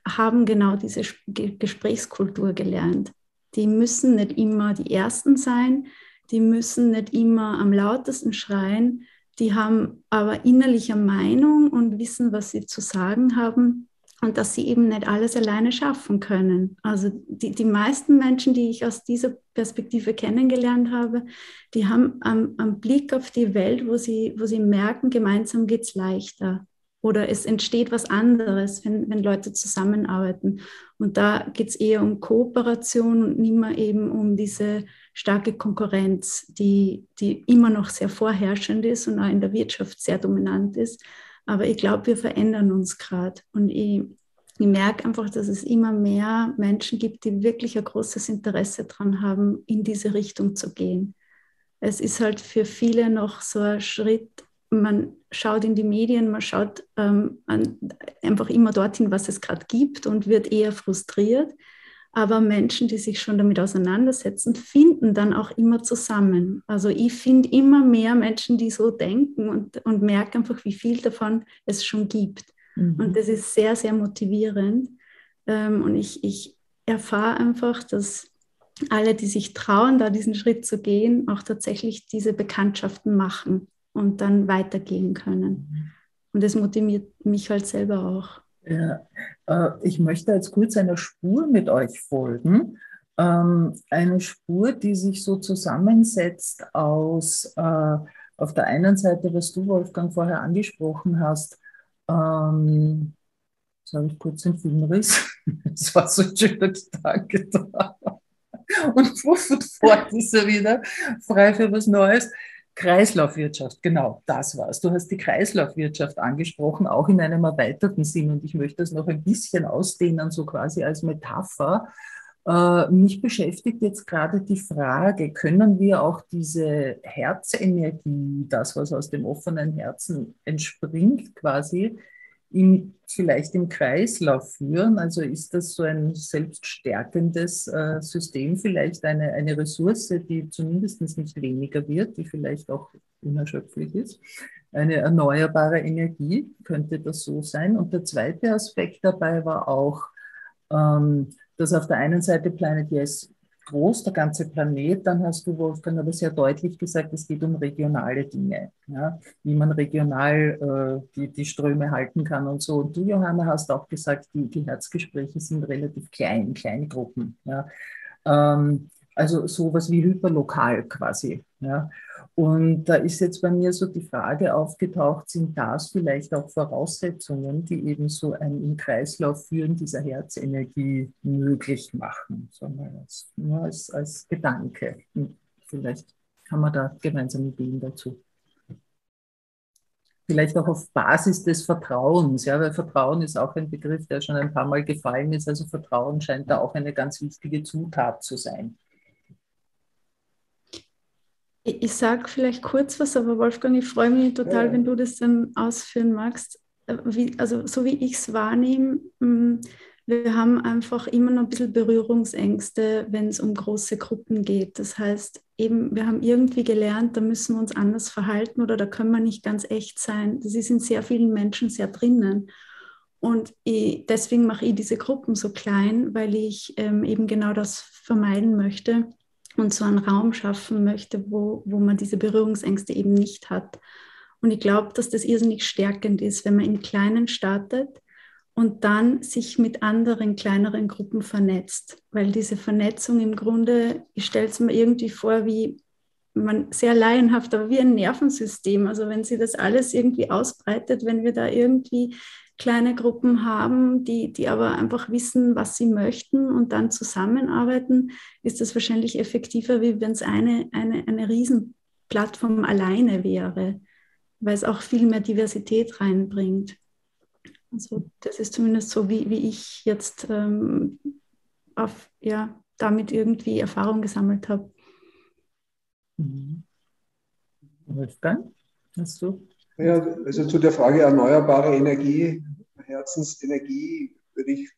haben genau diese G- Gesprächskultur gelernt. Die müssen nicht immer die Ersten sein, die müssen nicht immer am lautesten schreien, die haben aber innerliche Meinung und wissen, was sie zu sagen haben. Und dass sie eben nicht alles alleine schaffen können. Also die, die meisten Menschen, die ich aus dieser Perspektive kennengelernt habe, die haben am, am Blick auf die Welt, wo sie, wo sie merken, gemeinsam geht es leichter. Oder es entsteht was anderes, wenn, wenn Leute zusammenarbeiten. Und da geht es eher um Kooperation und nicht mehr eben um diese starke Konkurrenz, die, die immer noch sehr vorherrschend ist und auch in der Wirtschaft sehr dominant ist. Aber ich glaube, wir verändern uns gerade. Und ich Ich merke einfach, dass es immer mehr Menschen gibt, die wirklich ein großes Interesse daran haben, in diese Richtung zu gehen. Es ist halt für viele noch so ein Schritt, man schaut in die Medien, man schaut ähm, an, einfach immer dorthin, was es gerade gibt und wird eher frustriert. Aber Menschen, die sich schon damit auseinandersetzen, finden dann auch immer zusammen. Also ich finde immer mehr Menschen, die so denken und, und merke einfach, wie viel davon es schon gibt. Mhm. Und das ist sehr, sehr motivierend. Und ich, ich erfahre einfach, dass alle, die sich trauen, da diesen Schritt zu gehen, auch tatsächlich diese Bekanntschaften machen und dann weitergehen können. Und das motiviert mich halt selber auch. Ja, ich möchte jetzt kurz einer Spur mit euch folgen. Eine Spur, die sich so zusammensetzt aus, auf der einen Seite, was du, Wolfgang, vorher angesprochen hast, jetzt habe ich kurz den Filmriss, es war so ein schöner Tag da. Und sofort ist er wieder frei für was Neues. Kreislaufwirtschaft, genau, das war's. Du hast die Kreislaufwirtschaft angesprochen, auch in einem erweiterten Sinn. Und ich möchte das noch ein bisschen ausdehnen, so quasi als Metapher. Äh, mich beschäftigt jetzt gerade die Frage, können wir auch diese Herzenergie, das, was aus dem offenen Herzen entspringt, quasi in, vielleicht im Kreislauf führen? Also ist das so ein selbststärkendes äh, System, vielleicht eine, eine Ressource, die zumindest nicht weniger wird, die vielleicht auch unerschöpflich ist? Eine erneuerbare Energie, könnte das so sein? Und der zweite Aspekt dabei war auch, ähm, dass auf der einen Seite Planet Yes groß, der ganze Planet, dann hast du, Wolfgang, aber sehr deutlich gesagt, es geht um regionale Dinge, ja, wie man regional äh, die, die Ströme halten kann und so. Und du, Johanna, hast auch gesagt, die, die Herzgespräche sind relativ klein, Kleingruppen. Ja. Ähm, also sowas wie hyperlokal quasi. Ja. Und da ist jetzt bei mir so die Frage aufgetaucht, sind das vielleicht auch Voraussetzungen, die eben so ein im Kreislauf führen dieser Herzenergie möglich machen, sagen wir das, nur als, als Gedanke. Und vielleicht haben wir da gemeinsame Ideen dazu. Vielleicht auch auf Basis des Vertrauens, ja, weil Vertrauen ist auch ein Begriff, der schon ein paar Mal gefallen ist. Also Vertrauen scheint da auch eine ganz wichtige Zutat zu sein. Ich sage vielleicht kurz was, aber Wolfgang, ich freue mich total, wenn du das dann ausführen magst. Wie, also so wie ich es wahrnehme, wir haben einfach immer noch ein bisschen Berührungsängste, wenn es um große Gruppen geht. Das heißt, eben, wir haben irgendwie gelernt, da müssen wir uns anders verhalten oder da können wir nicht ganz echt sein. Das ist in sehr vielen Menschen sehr drinnen. Und ich, deswegen mache ich diese Gruppen so klein, weil ich ähm, eben genau das vermeiden möchte. Und so einen Raum schaffen möchte, wo, wo man diese Berührungsängste eben nicht hat. Und ich glaube, dass das irrsinnig stärkend ist, wenn man im Kleinen startet und dann sich mit anderen, kleineren Gruppen vernetzt. Weil diese Vernetzung im Grunde, ich stelle es mir irgendwie vor, wie man sehr laienhaft, aber wie ein Nervensystem. Also wenn sie das alles irgendwie ausbreitet, wenn wir da irgendwie kleine Gruppen haben, die, die aber einfach wissen, was sie möchten und dann zusammenarbeiten, ist das wahrscheinlich effektiver, wie wenn es eine, eine, eine Riesenplattform alleine wäre, weil es auch viel mehr Diversität reinbringt. Also das ist zumindest so, wie, wie ich jetzt ähm, auf, ja, damit irgendwie Erfahrung gesammelt habe. Wolfgang, hast du? Ja, also zu der Frage erneuerbare Energie, Herzensenergie, würde ich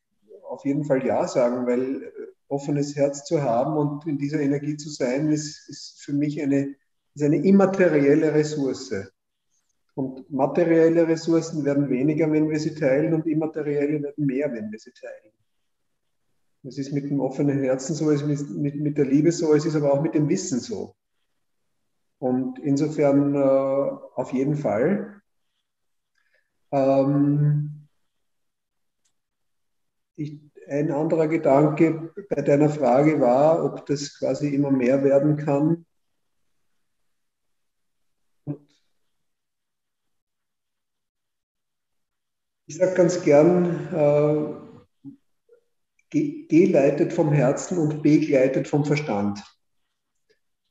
auf jeden Fall ja sagen, weil offenes Herz zu haben und in dieser Energie zu sein, ist, ist für mich eine, ist eine immaterielle Ressource. Und materielle Ressourcen werden weniger, wenn wir sie teilen, und immaterielle werden mehr, wenn wir sie teilen. Das ist mit dem offenen Herzen so, es ist mit, mit der Liebe so, es ist aber auch mit dem Wissen so. Und insofern äh, auf jeden Fall. Ähm, ich, ein anderer Gedanke bei deiner Frage war, ob das quasi immer mehr werden kann. Und ich sage ganz gern, äh, G, G leitet vom Herzen und B leitet vom Verstand.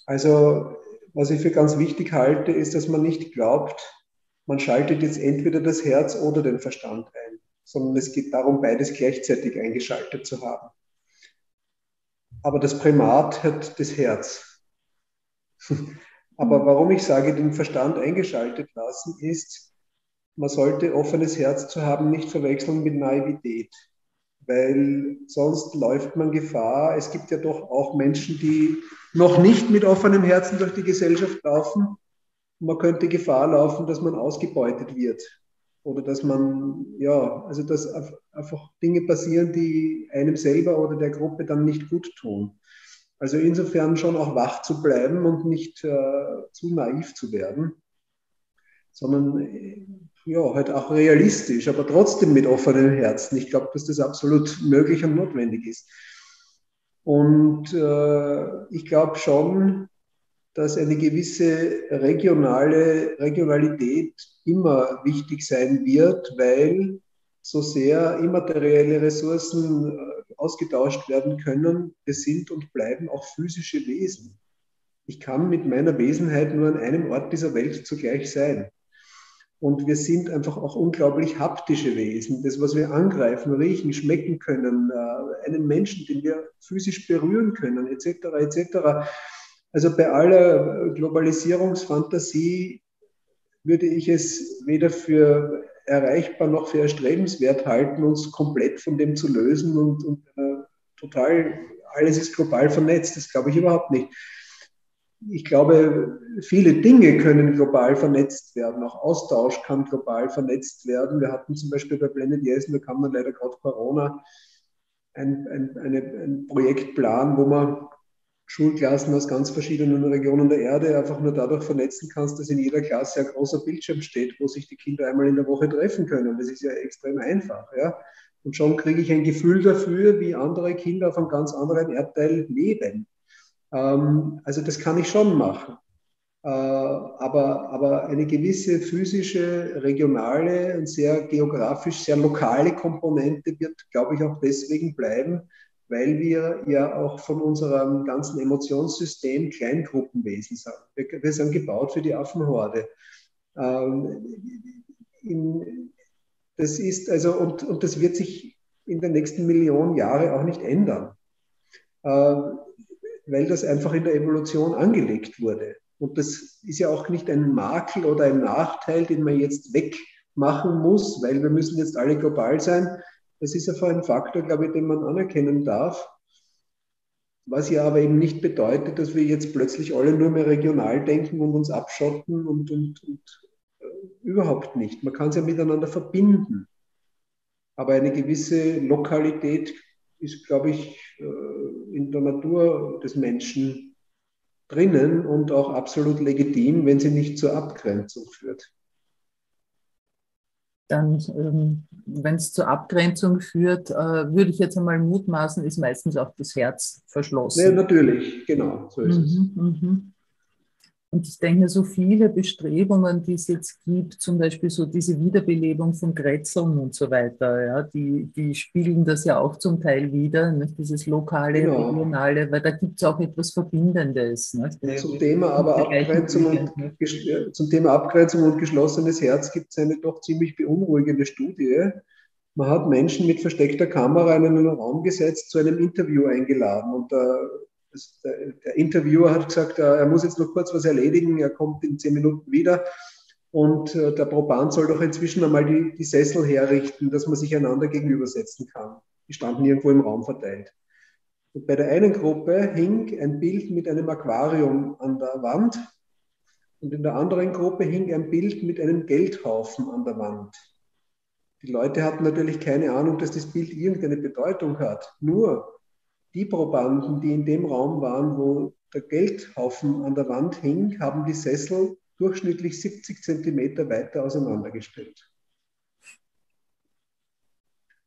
Also was ich für ganz wichtig halte, ist, dass man nicht glaubt, man schaltet jetzt entweder das Herz oder den Verstand ein. sondern es geht darum, beides gleichzeitig eingeschaltet zu haben. Aber das Primat hat das Herz. Aber warum ich sage, den Verstand eingeschaltet lassen, ist, man sollte offenes Herz zu haben, nicht verwechseln mit Naivität, weil sonst läuft man Gefahr. Es gibt ja doch auch Menschen, die noch nicht mit offenem Herzen durch die Gesellschaft laufen. Man könnte Gefahr laufen, dass man ausgebeutet wird oder dass man, ja, also dass einfach Dinge passieren, die einem selber oder der Gruppe dann nicht gut tun. Also insofern schon auch wach zu bleiben und nicht äh, zu naiv zu werden, sondern ja, halt auch realistisch, aber trotzdem mit offenem Herzen. Ich glaube, dass das absolut möglich und notwendig ist. Und äh, ich glaube schon, dass eine gewisse regionale Regionalität immer wichtig sein wird, weil so sehr immaterielle Ressourcen ausgetauscht werden können, wir sind und bleiben auch physische Wesen. Ich kann mit meiner Wesenheit nur an einem Ort dieser Welt zugleich sein. Und wir sind einfach auch unglaublich haptische Wesen. Das, was wir angreifen, riechen, schmecken können, einen Menschen, den wir physisch berühren können, et cetera et cetera. Also bei aller Globalisierungsfantasie würde ich es weder für erreichbar noch für erstrebenswert halten, uns komplett von dem zu lösen und, und äh, total, alles ist global vernetzt. Das glaube ich überhaupt nicht. Ich glaube, viele Dinge können global vernetzt werden. Auch Austausch kann global vernetzt werden. Wir hatten zum Beispiel bei Planet Yes, da kam dann leider gerade Corona, ein, ein, eine, ein Projektplan, wo man Schulklassen aus ganz verschiedenen Regionen der Erde einfach nur dadurch vernetzen kannst, dass in jeder Klasse ein großer Bildschirm steht, wo sich die Kinder einmal in der Woche treffen können. Das ist ja extrem einfach. Ja? Und schon kriege ich ein Gefühl dafür, wie andere Kinder auf einem ganz anderen Erdteil leben. Ähm, also das kann ich schon machen. Äh, aber, aber eine gewisse physische, regionale und sehr geografisch, sehr lokale Komponente wird, glaube ich, auch deswegen bleiben, weil wir ja auch von unserem ganzen Emotionssystem Kleingruppenwesen sind. Wir, wir sind gebaut für die Affenhorde. Ähm, in, das ist also, und, und das wird sich in den nächsten Millionen Jahren auch nicht ändern, ähm, weil das einfach in der Evolution angelegt wurde. Und das ist ja auch nicht ein Makel oder ein Nachteil, den man jetzt wegmachen muss, weil wir müssen jetzt alle global sein. Das ist einfach ein Faktor, glaube ich, den man anerkennen darf, was ja aber eben nicht bedeutet, dass wir jetzt plötzlich alle nur mehr regional denken und uns abschotten und, und, und überhaupt nicht. Man kann es ja miteinander verbinden. Aber eine gewisse Lokalität ist, glaube ich, in der Natur des Menschen drinnen und auch absolut legitim, wenn sie nicht zur Abgrenzung führt. Dann, wenn es zur Abgrenzung führt, würde ich jetzt einmal mutmaßen, ist meistens auch das Herz verschlossen. Ja, natürlich, genau, so ist es. Mhm, und ich denke, so viele Bestrebungen, die es jetzt gibt, zum Beispiel so diese Wiederbelebung von Grätzeln und so weiter, ja, die, die spiegeln das ja auch zum Teil wieder, nicht? Dieses lokale, genau, regionale, weil da gibt es auch etwas Verbindendes. Ja, zum, Thema aber Abgrenzung und, zum Thema Abgrenzung und geschlossenes Herz gibt es eine doch ziemlich beunruhigende Studie. Man hat Menschen mit versteckter Kamera in einen Raum gesetzt, zu einem Interview eingeladen und da der Interviewer hat gesagt, er muss jetzt noch kurz was erledigen, er kommt in zehn Minuten wieder und der Proband soll doch inzwischen einmal die, die Sessel herrichten, dass man sich einander gegenübersetzen kann. Die standen irgendwo im Raum verteilt. Und bei der einen Gruppe hing ein Bild mit einem Aquarium an der Wand und in der anderen Gruppe hing ein Bild mit einem Geldhaufen an der Wand. Die Leute hatten natürlich keine Ahnung, dass das Bild irgendeine Bedeutung hat, nur die Probanden, die in dem Raum waren, wo der Geldhaufen an der Wand hing, haben die Sessel durchschnittlich siebzig Zentimeter weiter auseinandergestellt.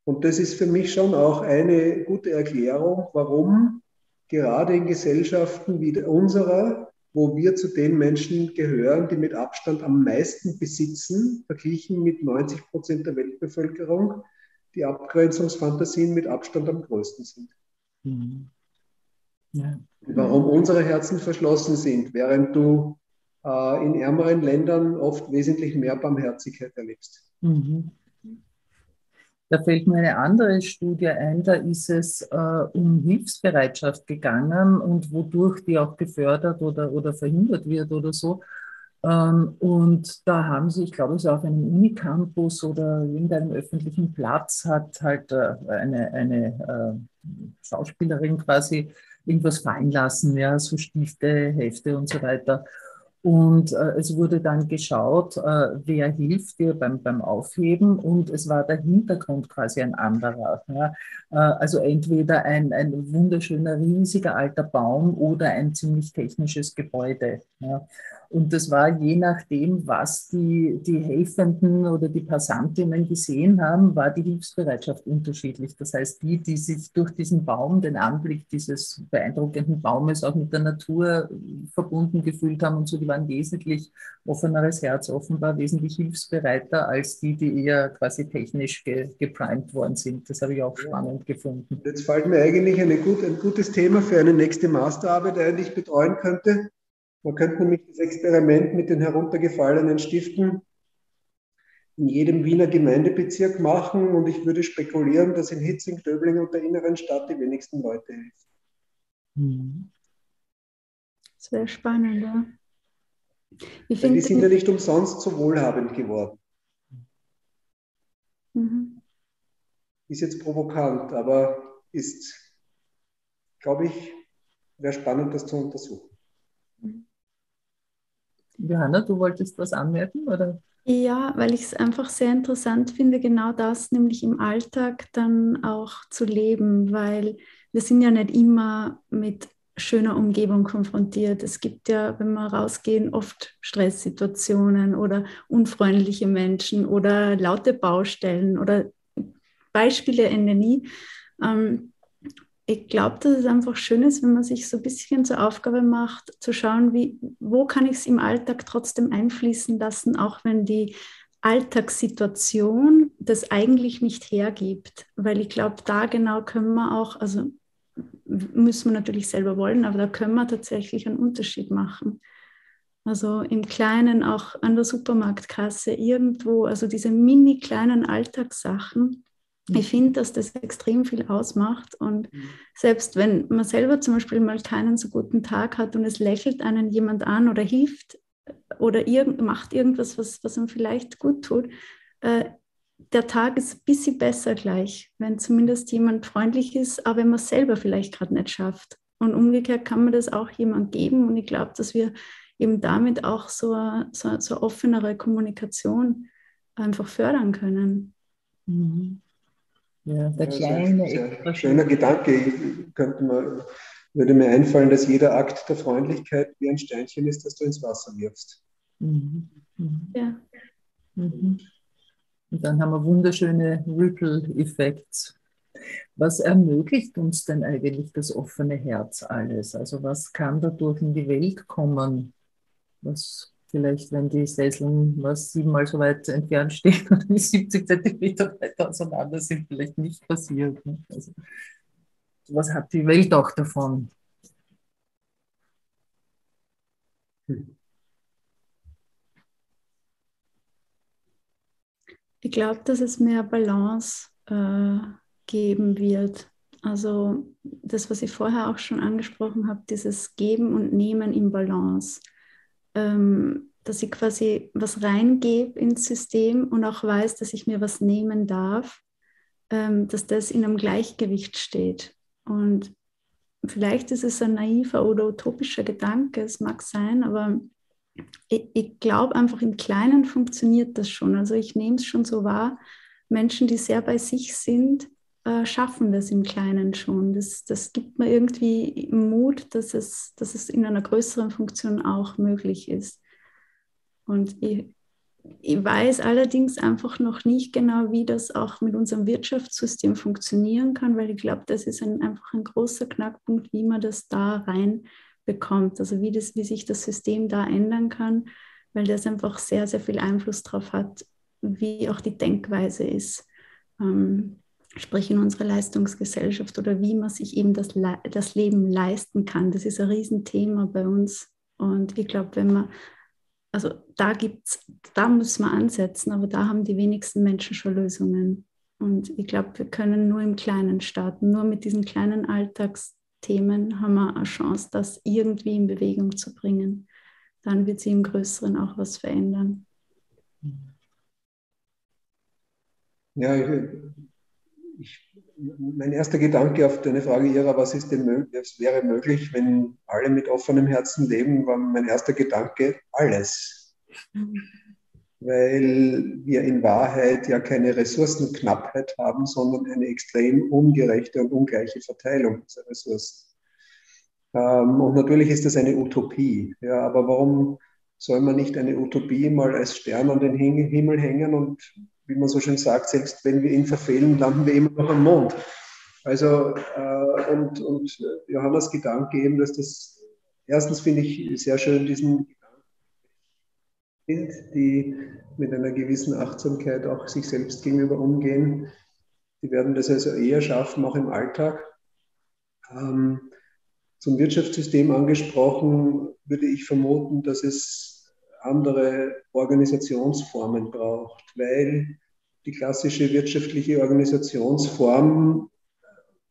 Und das ist für mich schon auch eine gute Erklärung, warum gerade in Gesellschaften wie unserer, wo wir zu den Menschen gehören, die mit Abstand am meisten besitzen, verglichen mit neunzig Prozent der Weltbevölkerung, die Abgrenzungsfantasien mit Abstand am größten sind. Ja. Warum unsere Herzen verschlossen sind, während du äh, in ärmeren Ländern oft wesentlich mehr Barmherzigkeit erlebst. Mhm. Da fällt mir eine andere Studie ein, da ist es äh, um Hilfsbereitschaft gegangen und wodurch die auch gefördert oder, oder verhindert wird oder so. Ähm, und da haben sie, ich glaube, es war auf einem Unicampus oder irgendeinem öffentlichen Platz, hat halt äh, eine, eine äh, Schauspielerin quasi irgendwas fallen lassen, ja, so Stifte, Hefte und so weiter. Und äh, es wurde dann geschaut, äh, wer hilft dir beim, beim Aufheben, und es war der Hintergrund quasi ein anderer. Ja? Äh, also entweder ein, ein wunderschöner, riesiger alter Baum oder ein ziemlich technisches Gebäude. Ja? Und das war je nachdem, was die, die Helfenden oder die Passantinnen gesehen haben, war die Hilfsbereitschaft unterschiedlich. Das heißt, die, die sich durch diesen Baum, den Anblick dieses beeindruckenden Baumes auch mit der Natur verbunden gefühlt haben und so, die waren wesentlich offeneres Herz, offenbar wesentlich hilfsbereiter als die, die eher quasi technisch ge, geprimed worden sind. Das habe ich auch spannend gefunden. Jetzt fällt mir eigentlich eine gut, ein gutes Thema für eine nächste Masterarbeit ein, die ich betreuen könnte. Man könnte nämlich das Experiment mit den heruntergefallenen Stiften in jedem Wiener Gemeindebezirk machen, und ich würde spekulieren, dass in Hitzing, Döbling und der inneren Stadt die wenigsten Leute helfen. Das wäre spannend, ja. Ich find, die sind ja nicht umsonst so wohlhabend geworden. Mhm. Ist jetzt provokant, aber ist, glaube ich, wäre spannend, das zu untersuchen. Johanna, du wolltest was anmerken, oder? Ja, weil ich es einfach sehr interessant finde, genau das nämlich im Alltag dann auch zu leben, weil wir sind ja nicht immer mit schöner Umgebung konfrontiert. Es gibt ja, wenn wir rausgehen, oft Stresssituationen oder unfreundliche Menschen oder laute Baustellen oder Beispiele Ende nie. Ähm, Ich glaube, dass es einfach schön ist, wenn man sich so ein bisschen zur Aufgabe macht, zu schauen, wie, wo kann ich es im Alltag trotzdem einfließen lassen, auch wenn die Alltagssituation das eigentlich nicht hergibt. Weil ich glaube, da genau können wir auch, also müssen wir natürlich selber wollen, aber da können wir tatsächlich einen Unterschied machen. Also im Kleinen, auch an der Supermarktkasse, irgendwo, also diese mini kleinen Alltagssachen. Ich finde, dass das extrem viel ausmacht, und selbst wenn man selber zum Beispiel mal keinen so guten Tag hat und es lächelt einen jemand an oder hilft oder irgend, macht irgendwas, was, was einem vielleicht gut tut, äh, der Tag ist ein bisschen besser gleich, wenn zumindest jemand freundlich ist, aber wenn man es selber vielleicht gerade nicht schafft. Und umgekehrt kann man das auch jemand geben, und ich glaube, dass wir eben damit auch so eine, so eine, so eine offenere Kommunikation einfach fördern können. Mhm. Ja, der kleine, ja, sehr, sehr schöner Gedanke. Ich könnte mir, würde mir einfallen, dass jeder Akt der Freundlichkeit wie ein Steinchen ist, das du ins Wasser wirfst. Mhm. Mhm. Ja. Mhm. Und dann haben wir wunderschöne Ripple-Effekts. Was ermöglicht uns denn eigentlich das offene Herz alles? Also was kann dadurch in die Welt kommen? Was vielleicht, wenn die Sesseln was siebenmal so weit entfernt stehen und die siebzig Zentimeter weiter auseinander sind, vielleicht nicht passiert. Also, was hat die Welt auch davon? Hm. Ich glaube, dass es mehr Balance äh, geben wird. Also das, was ich vorher auch schon angesprochen habe, dieses Geben und Nehmen in Balance. Dass ich quasi was reingebe ins System und auch weiß, dass ich mir was nehmen darf, dass das in einem Gleichgewicht steht. Und vielleicht ist es ein naiver oder utopischer Gedanke, es mag sein, aber ich, ich glaube einfach, im Kleinen funktioniert das schon. Also ich nehme es schon so wahr, Menschen, die sehr bei sich sind, schaffen das im Kleinen schon. Das, das gibt mir irgendwie Mut, dass es, dass es in einer größeren Funktion auch möglich ist. Und ich, ich weiß allerdings einfach noch nicht genau, wie das auch mit unserem Wirtschaftssystem funktionieren kann, weil ich glaube, das ist ein, einfach ein großer Knackpunkt, wie man das da reinbekommt, also wie, das, wie sich das System da ändern kann, weil das einfach sehr, sehr viel Einfluss darauf hat, wie auch die Denkweise ist. Ähm, Sprich in unserer Leistungsgesellschaft, oder wie man sich eben das, Le- das Leben leisten kann. Das ist ein Riesenthema bei uns. Und ich glaube, wenn man, also da gibt's, da muss man ansetzen, aber da haben die wenigsten Menschen schon Lösungen. Und ich glaube, wir können nur im Kleinen starten. Nur mit diesen kleinen Alltagsthemen haben wir eine Chance, das irgendwie in Bewegung zu bringen. Dann wird sie im Größeren auch was verändern. Ja, ich, ich, mein erster Gedanke auf deine Frage, Ira, was ist denn möglich, was wäre möglich, wenn alle mit offenem Herzen leben, war mein erster Gedanke, alles. Weil wir in Wahrheit ja keine Ressourcenknappheit haben, sondern eine extrem ungerechte und ungleiche Verteilung dieser Ressourcen. Und natürlich ist das eine Utopie. Ja, aber warum soll man nicht eine Utopie mal als Stern an den Himmel hängen und, wie man so schön sagt, selbst wenn wir ihn verfehlen, landen wir immer noch am Mond. Also, äh, und, und Johannas Gedanke eben, dass das, erstens finde ich sehr schön diesen Gedanken, die mit einer gewissen Achtsamkeit auch sich selbst gegenüber umgehen, die werden das also eher schaffen, auch im Alltag. Ähm, zum Wirtschaftssystem angesprochen, würde ich vermuten, dass es andere Organisationsformen braucht, weil die klassische wirtschaftliche Organisationsform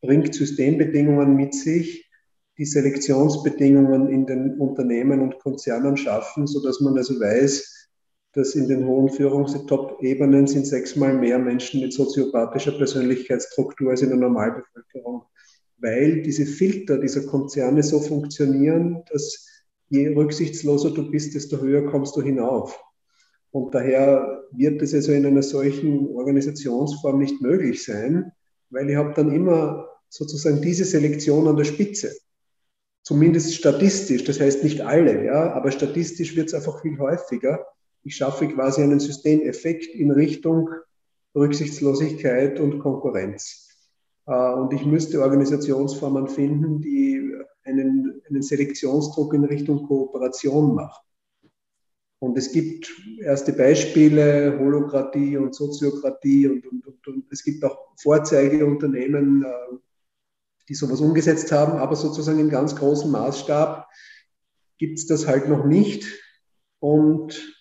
bringt Systembedingungen mit sich, die Selektionsbedingungen in den Unternehmen und Konzernen schaffen, sodass man also weiß, dass in den hohen Führungs-Top-Ebenen sind sechsmal mehr Menschen mit soziopathischer Persönlichkeitsstruktur als in der Normalbevölkerung, weil diese Filter dieser Konzerne so funktionieren, dass je rücksichtsloser du bist, desto höher kommst du hinauf. Und daher wird es also in einer solchen Organisationsform nicht möglich sein, weil ich habe dann immer sozusagen diese Selektion an der Spitze. Zumindest statistisch, das heißt nicht alle, ja, aber statistisch wird es einfach viel häufiger. Ich schaffe quasi einen Systemeffekt in Richtung Rücksichtslosigkeit und Konkurrenz. Und ich müsste Organisationsformen finden, die einen, einen Selektionsdruck in Richtung Kooperation machen. Und es gibt erste Beispiele, Holokratie und Soziokratie und, und, und, und es gibt auch Vorzeigeunternehmen, die sowas umgesetzt haben, aber sozusagen im ganz großen Maßstab gibt es das halt noch nicht. Und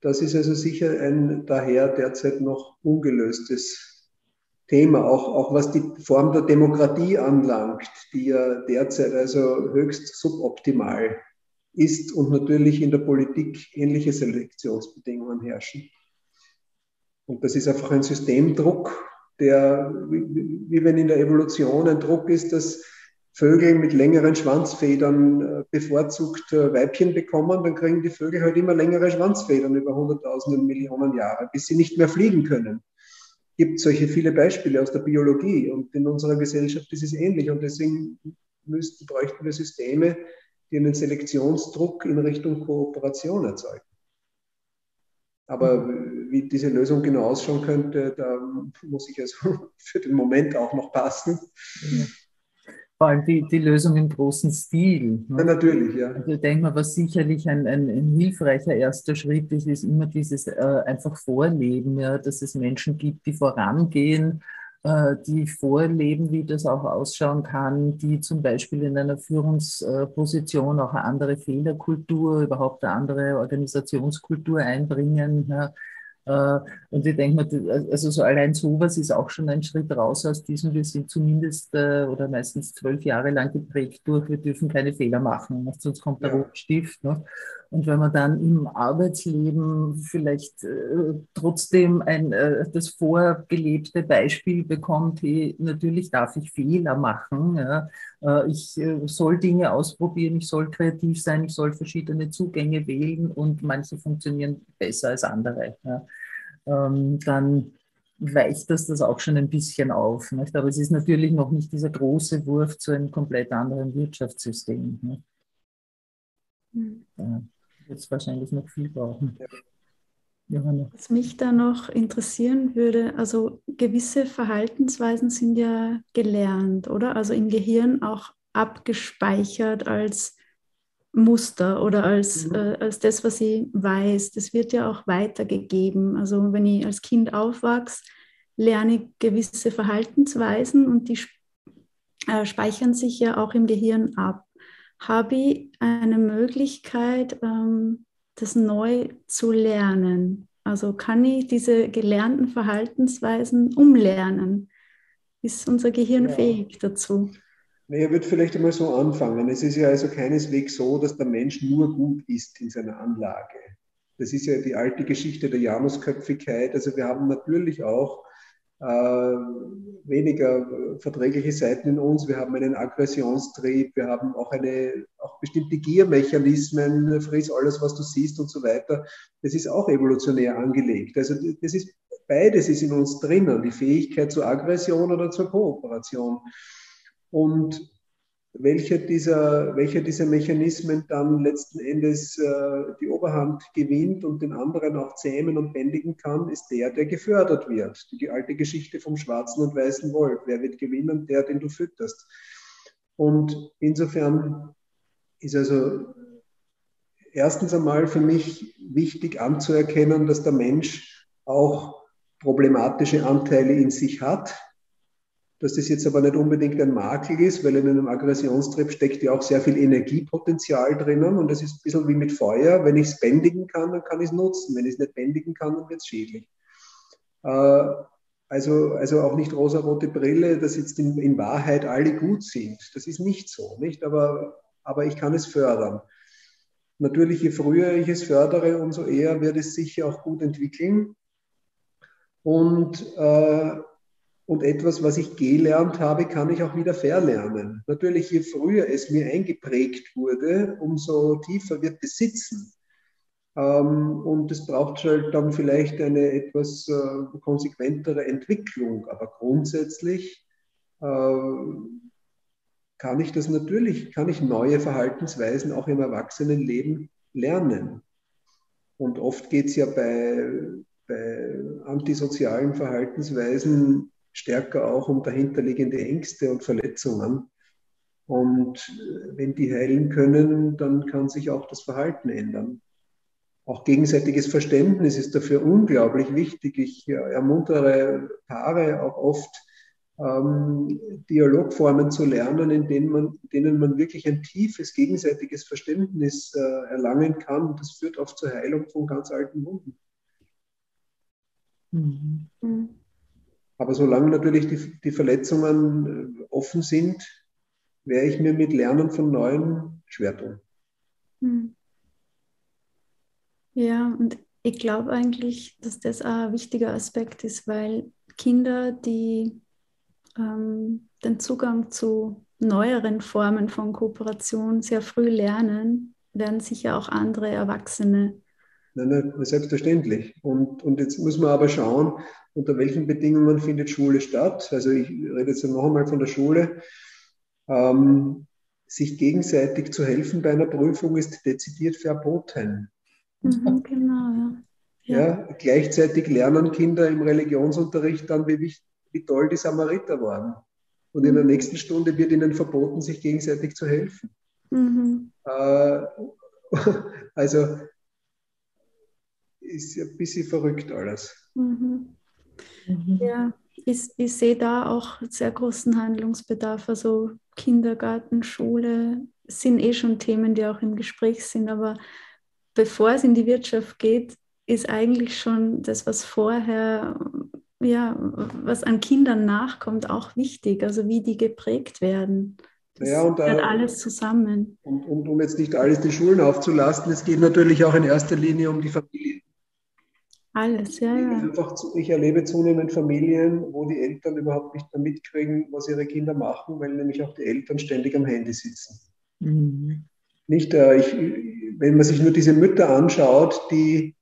das ist also sicher ein daher derzeit noch ungelöstes Thema, auch, auch was die Form der Demokratie anlangt, die ja derzeit also höchst suboptimal ist und natürlich in der Politik ähnliche Selektionsbedingungen herrschen. Und das ist einfach ein Systemdruck, der, wie, wie wenn in der Evolution ein Druck ist, dass Vögel mit längeren Schwanzfedern bevorzugt Weibchen bekommen, dann kriegen die Vögel halt immer längere Schwanzfedern über hunderttausende und Millionen Jahre, bis sie nicht mehr fliegen können. Gibt solche viele Beispiele aus der Biologie und in unserer Gesellschaft ist es ähnlich und deswegen müssten, bräuchten wir Systeme, die einen Selektionsdruck in Richtung Kooperation erzeugen. Aber wie diese Lösung genau ausschauen könnte, da muss ich also für den Moment auch noch passen. Ja. Vor allem die, die Lösung im großen Stil. Ne? Ja, natürlich, ja. Also ich denke mal, was sicherlich ein, ein, ein hilfreicher erster Schritt ist, ist immer dieses äh, einfach Vorleben, ja, dass es Menschen gibt, die vorangehen, äh, die vorleben, wie das auch ausschauen kann, die zum Beispiel in einer Führungsposition auch eine andere Fehlerkultur, überhaupt eine andere Organisationskultur einbringen, ja. Und ich denke mal, also so allein sowas ist auch schon ein Schritt raus aus diesem, wir sind zumindest oder meistens zwölf Jahre lang geprägt durch, wir dürfen keine Fehler machen, sonst kommt der ja. Rotstift. Ne? Und wenn man dann im Arbeitsleben vielleicht äh, trotzdem ein, äh, das vorgelebte Beispiel bekommt, hey, natürlich darf ich Fehler machen, ja? äh, ich äh, soll Dinge ausprobieren, ich soll kreativ sein, ich soll verschiedene Zugänge wählen und manche funktionieren besser als andere. Ja? Ähm, dann weicht das das auch schon ein bisschen auf. Nicht? Aber es ist natürlich noch nicht dieser große Wurf zu einem komplett anderen Wirtschaftssystem. Nicht? Ja, wird es wahrscheinlich noch viel brauchen. Johanna. Was mich da noch interessieren würde, also gewisse Verhaltensweisen sind ja gelernt, oder? Also im Gehirn auch abgespeichert als Muster oder als, mhm. äh, als das, was ich weiß. Das wird ja auch weitergegeben. Also wenn ich als Kind aufwachse, lerne ich gewisse Verhaltensweisen und die äh, speichern sich ja auch im Gehirn ab. Habe ich eine Möglichkeit, das neu zu lernen? Also kann ich diese gelernten Verhaltensweisen umlernen? Ist unser Gehirn ja. fähig dazu? Naja, ich würde vielleicht einmal so anfangen. Es ist ja also keineswegs so, dass der Mensch nur gut ist in seiner Anlage. Das ist ja die alte Geschichte der Janusköpfigkeit. Also wir haben natürlich auch äh, weniger verträgliche Seiten in uns. Wir haben einen Aggressionstrieb, wir haben auch, eine, auch bestimmte Giermechanismen, friss alles, was du siehst und so weiter. Das ist auch evolutionär angelegt. Also das ist, beides ist in uns drinnen, die Fähigkeit zur Aggression oder zur Kooperation. Und welcher dieser, welcher dieser Mechanismen dann letzten Endes äh, die Oberhand gewinnt und den anderen auch zähmen und bändigen kann, ist der, der gefördert wird. Die, die alte Geschichte vom schwarzen und weißen Wolf. Wer wird gewinnen? Der, den du fütterst. Und insofern ist also erstens einmal für mich wichtig anzuerkennen, dass der Mensch auch problematische Anteile in sich hat. Dass das jetzt aber nicht unbedingt ein Makel ist, weil in einem Aggressionstrieb steckt ja auch sehr viel Energiepotenzial drinnen und das ist ein bisschen wie mit Feuer. Wenn ich es bändigen kann, dann kann ich es nutzen. Wenn ich es nicht bändigen kann, dann wird es schädlich. Äh, also, also auch nicht rosarote Brille, dass jetzt in, in Wahrheit alle gut sind. Das ist nicht so, nicht? Aber, aber ich kann es fördern. Natürlich, je früher ich es fördere, umso eher wird es sicher auch gut entwickeln. Und äh, Und etwas, was ich gelernt habe, kann ich auch wieder verlernen. Natürlich, je früher es mir eingeprägt wurde, umso tiefer wird es sitzen. Und es braucht halt dann vielleicht eine etwas konsequentere Entwicklung. Aber grundsätzlich kann ich das natürlich, kann ich neue Verhaltensweisen auch im Erwachsenenleben lernen. Und oft geht es ja bei, bei antisozialen Verhaltensweisen stärker auch um dahinterliegende Ängste und Verletzungen. Und wenn die heilen können, dann kann sich auch das Verhalten ändern. Auch gegenseitiges Verständnis ist dafür unglaublich wichtig. Ich ermuntere Paare auch oft, ähm, Dialogformen zu lernen, in denen man, in denen man wirklich ein tiefes gegenseitiges Verständnis äh, erlangen kann. Das führt oft zur Heilung von ganz alten Wunden. Mhm. Aber solange natürlich die, die Verletzungen offen sind, werde ich mir mit Lernen von Neuem schwer tun. Ja, und ich glaube eigentlich, dass das auch ein wichtiger Aspekt ist, weil Kinder, die ähm, den Zugang zu neueren Formen von Kooperation sehr früh lernen, werden sicher auch andere Erwachsene. Nein, nein, selbstverständlich. Und, und jetzt muss man aber schauen, unter welchen Bedingungen findet Schule statt. Also ich rede jetzt noch einmal von der Schule. Ähm, sich gegenseitig zu helfen bei einer Prüfung ist dezidiert verboten. Mhm, genau, ja. Ja. Ja, gleichzeitig lernen Kinder im Religionsunterricht dann, wie, wichtig, wie toll die Samariter waren. Und in der nächsten Stunde wird ihnen verboten, sich gegenseitig zu helfen. Mhm. Äh, also ist ein bisschen verrückt alles. Mhm. Mhm. Ja, ich, ich sehe da auch sehr großen Handlungsbedarf. Also Kindergarten, Schule sind eh schon Themen, die auch im Gespräch sind. Aber bevor es in die Wirtschaft geht, ist eigentlich schon das, was vorher, ja, was an Kindern nachkommt, auch wichtig. Also wie die geprägt werden. Das ja, und dann, alles zusammen. Und, und um jetzt nicht alles die Schulen aufzulasten, es geht natürlich auch in erster Linie um die Familie. Alles, ja, ja. Einfach, ich erlebe zunehmend Familien, wo die Eltern überhaupt nicht mehr mitkriegen, was ihre Kinder machen, weil nämlich auch die Eltern ständig am Handy sitzen. Mhm. Nicht, ich, wenn man sich nur diese Mütter anschaut, die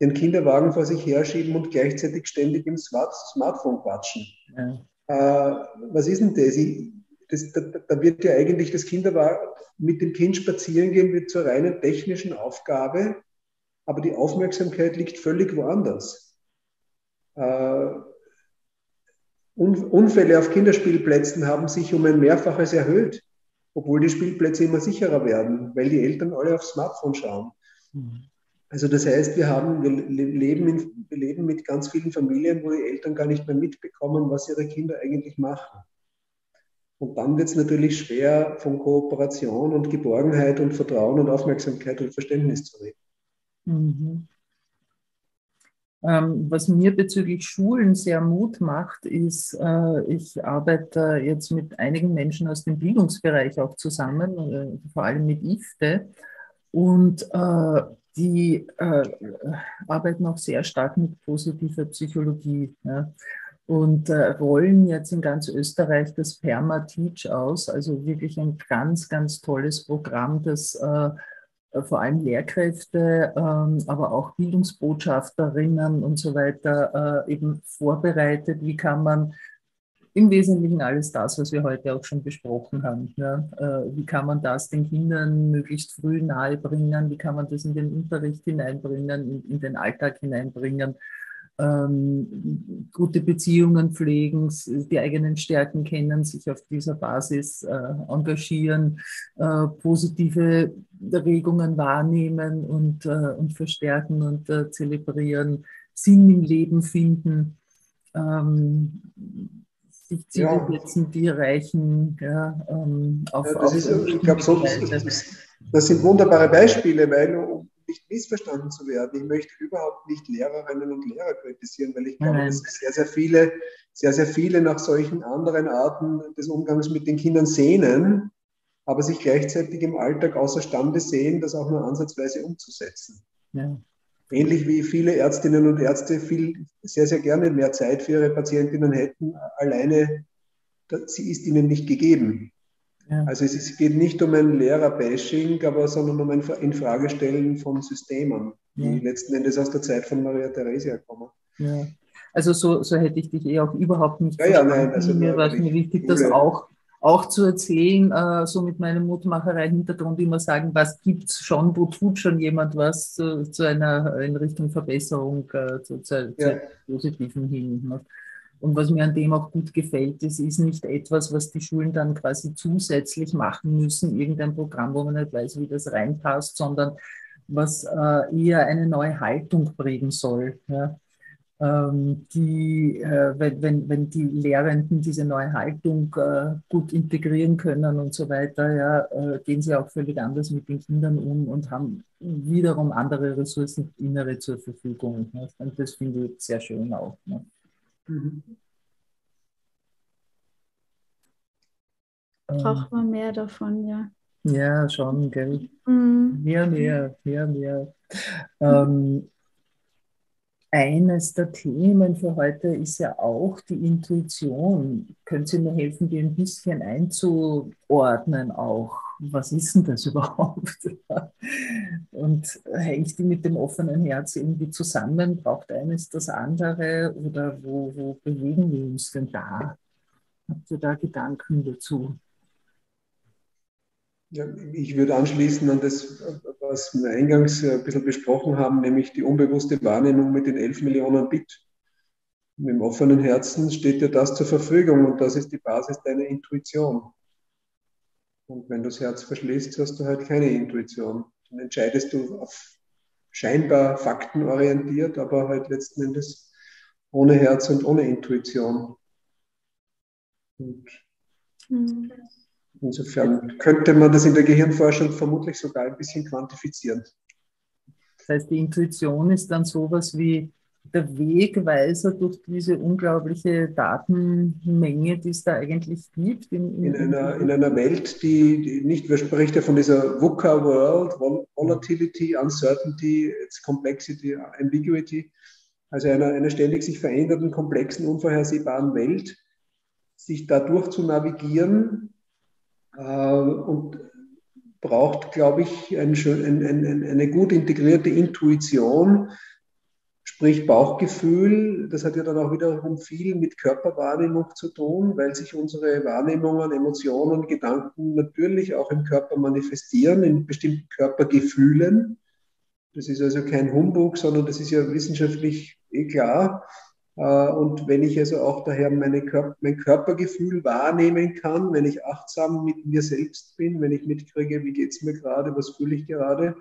den Kinderwagen vor sich herschieben und gleichzeitig ständig im Smartphone quatschen. Ja. Was ist denn das? Ich, das da, da wird ja eigentlich das Kinderwagen, mit dem Kind spazieren gehen wird zur reinen technischen Aufgabe. Aber die Aufmerksamkeit liegt völlig woanders. Äh, Unfälle auf Kinderspielplätzen haben sich um ein Mehrfaches erhöht, obwohl die Spielplätze immer sicherer werden, weil die Eltern alle aufs Smartphone schauen. Mhm. Also das heißt, wir, haben, wir, leben in, wir leben mit ganz vielen Familien, wo die Eltern gar nicht mehr mitbekommen, was ihre Kinder eigentlich machen. Und dann wird es natürlich schwer, von Kooperation und Geborgenheit und Vertrauen und Aufmerksamkeit und Verständnis zu reden. Mhm. Ähm, was mir bezüglich Schulen sehr Mut macht, ist, äh, ich arbeite jetzt mit einigen Menschen aus dem Bildungsbereich auch zusammen, äh, vor allem mit I F T E, und äh, die äh, arbeiten auch sehr stark mit positiver Psychologie, ja, und äh, rollen jetzt in ganz Österreich das PERMA-Teach aus, also wirklich ein ganz, ganz tolles Programm, das äh, vor allem Lehrkräfte, ähm, aber auch Bildungsbotschafterinnen und so weiter äh, eben vorbereitet, wie kann man im Wesentlichen alles das, was wir heute auch schon besprochen haben. Ne? Äh, wie kann man das den Kindern möglichst früh nahebringen? Wie kann man das in den Unterricht hineinbringen, in, in den Alltag hineinbringen? Ähm, gute Beziehungen pflegen, die eigenen Stärken kennen, sich auf dieser Basis äh, engagieren, äh, positive Regungen wahrnehmen und, äh, und verstärken und äh, zelebrieren, Sinn im Leben finden. Ähm, sich Ziele ja. setzen, die reichen. Ja, ähm, auf, ja, das, auf ist, ich glaub, so, das, ist, das sind wunderbare Beispiele, weil, um nicht missverstanden zu werden, ich möchte überhaupt nicht Lehrerinnen und Lehrer kritisieren, weil ich glaube, Nein. dass sehr, sehr viele, sehr, sehr viele nach solchen anderen Arten des Umgangs mit den Kindern sehnen, aber sich gleichzeitig im Alltag außerstande sehen, das auch nur ansatzweise umzusetzen. Ja. Ähnlich wie viele Ärztinnen und Ärzte viel, sehr, sehr gerne mehr Zeit für ihre Patientinnen hätten, alleine, sie ist ihnen nicht gegeben. Ja. Also es, es geht nicht um ein Lehrer-Bashing, aber sondern um ein Infragestellen von Systemen, ja. die letzten Endes aus der Zeit von Maria Theresia kommen. Ja. Also so, so hätte ich dich eh auch überhaupt nicht ja, verstanden. Ja, nein, also mir war es mir wichtig, das auch, auch zu erzählen, äh, so mit meinem Mutmacherei-Hintergrund immer sagen, was gibt es schon, wo tut schon jemand was zu, zu einer in Richtung Verbesserung, äh, zu, zu, ja. zu Positiven hin. Ne? Und was mir an dem auch gut gefällt, das ist nicht etwas, was die Schulen dann quasi zusätzlich machen müssen, irgendein Programm, wo man nicht weiß, wie das reinpasst, sondern was äh, eher eine neue Haltung prägen soll. Ja? Ähm, die, äh, wenn, wenn die Lehrenden diese neue Haltung äh, gut integrieren können und so weiter, ja, äh, gehen sie auch völlig anders mit den Kindern um und haben wiederum andere Ressourcen innere zur Verfügung. Ne? Und das finde ich sehr schön auch. Ne? Braucht man mehr davon, ja. Ja, schon, gell. Mhm. Mehr, mehr, mehr, mehr. Ähm, eines der Themen für heute ist ja auch die Intuition. Können Sie mir helfen, die ein bisschen einzuordnen auch? Was ist denn das überhaupt? Und hängt die mit dem offenen Herz irgendwie zusammen? Braucht eines das andere? Oder wo, wo bewegen wir uns denn da? Habt ihr da Gedanken dazu? Ja, ich würde anschließen an das, was wir eingangs ein bisschen besprochen haben, nämlich die unbewusste Wahrnehmung mit den elf Millionen Bit. Mit dem offenen Herzen steht dir das zur Verfügung und das ist die Basis deiner Intuition. Und wenn du das Herz verschließt, hast du halt keine Intuition. Dann entscheidest du auf scheinbar faktenorientiert, aber halt letzten Endes ohne Herz und ohne Intuition. Und insofern könnte man das in der Gehirnforschung vermutlich sogar ein bisschen quantifizieren. Das heißt, die Intuition ist dann sowas wie der Wegweiser durch diese unglaubliche Datenmenge, die es da eigentlich gibt. In, in, in, einer, in einer Welt, die, die nicht, man spricht ja von dieser VUCA-World, Vol Volatility, Uncertainty, Complexity, Ambiguity, also einer, einer ständig sich verändernden, komplexen, unvorhersehbaren Welt, sich dadurch zu navigieren äh, und braucht, glaube ich, ein schön, ein, ein, eine gut integrierte Intuition, sprich Bauchgefühl. Das hat ja dann auch wiederum viel mit Körperwahrnehmung zu tun, weil sich unsere Wahrnehmungen, Emotionen, Gedanken natürlich auch im Körper manifestieren, in bestimmten Körpergefühlen. Das ist also kein Humbug, sondern das ist ja wissenschaftlich eh klar. Und wenn ich also auch daher meine Körper, mein Körpergefühl wahrnehmen kann, wenn ich achtsam mit mir selbst bin, wenn ich mitkriege, wie geht es mir gerade, was fühle ich gerade,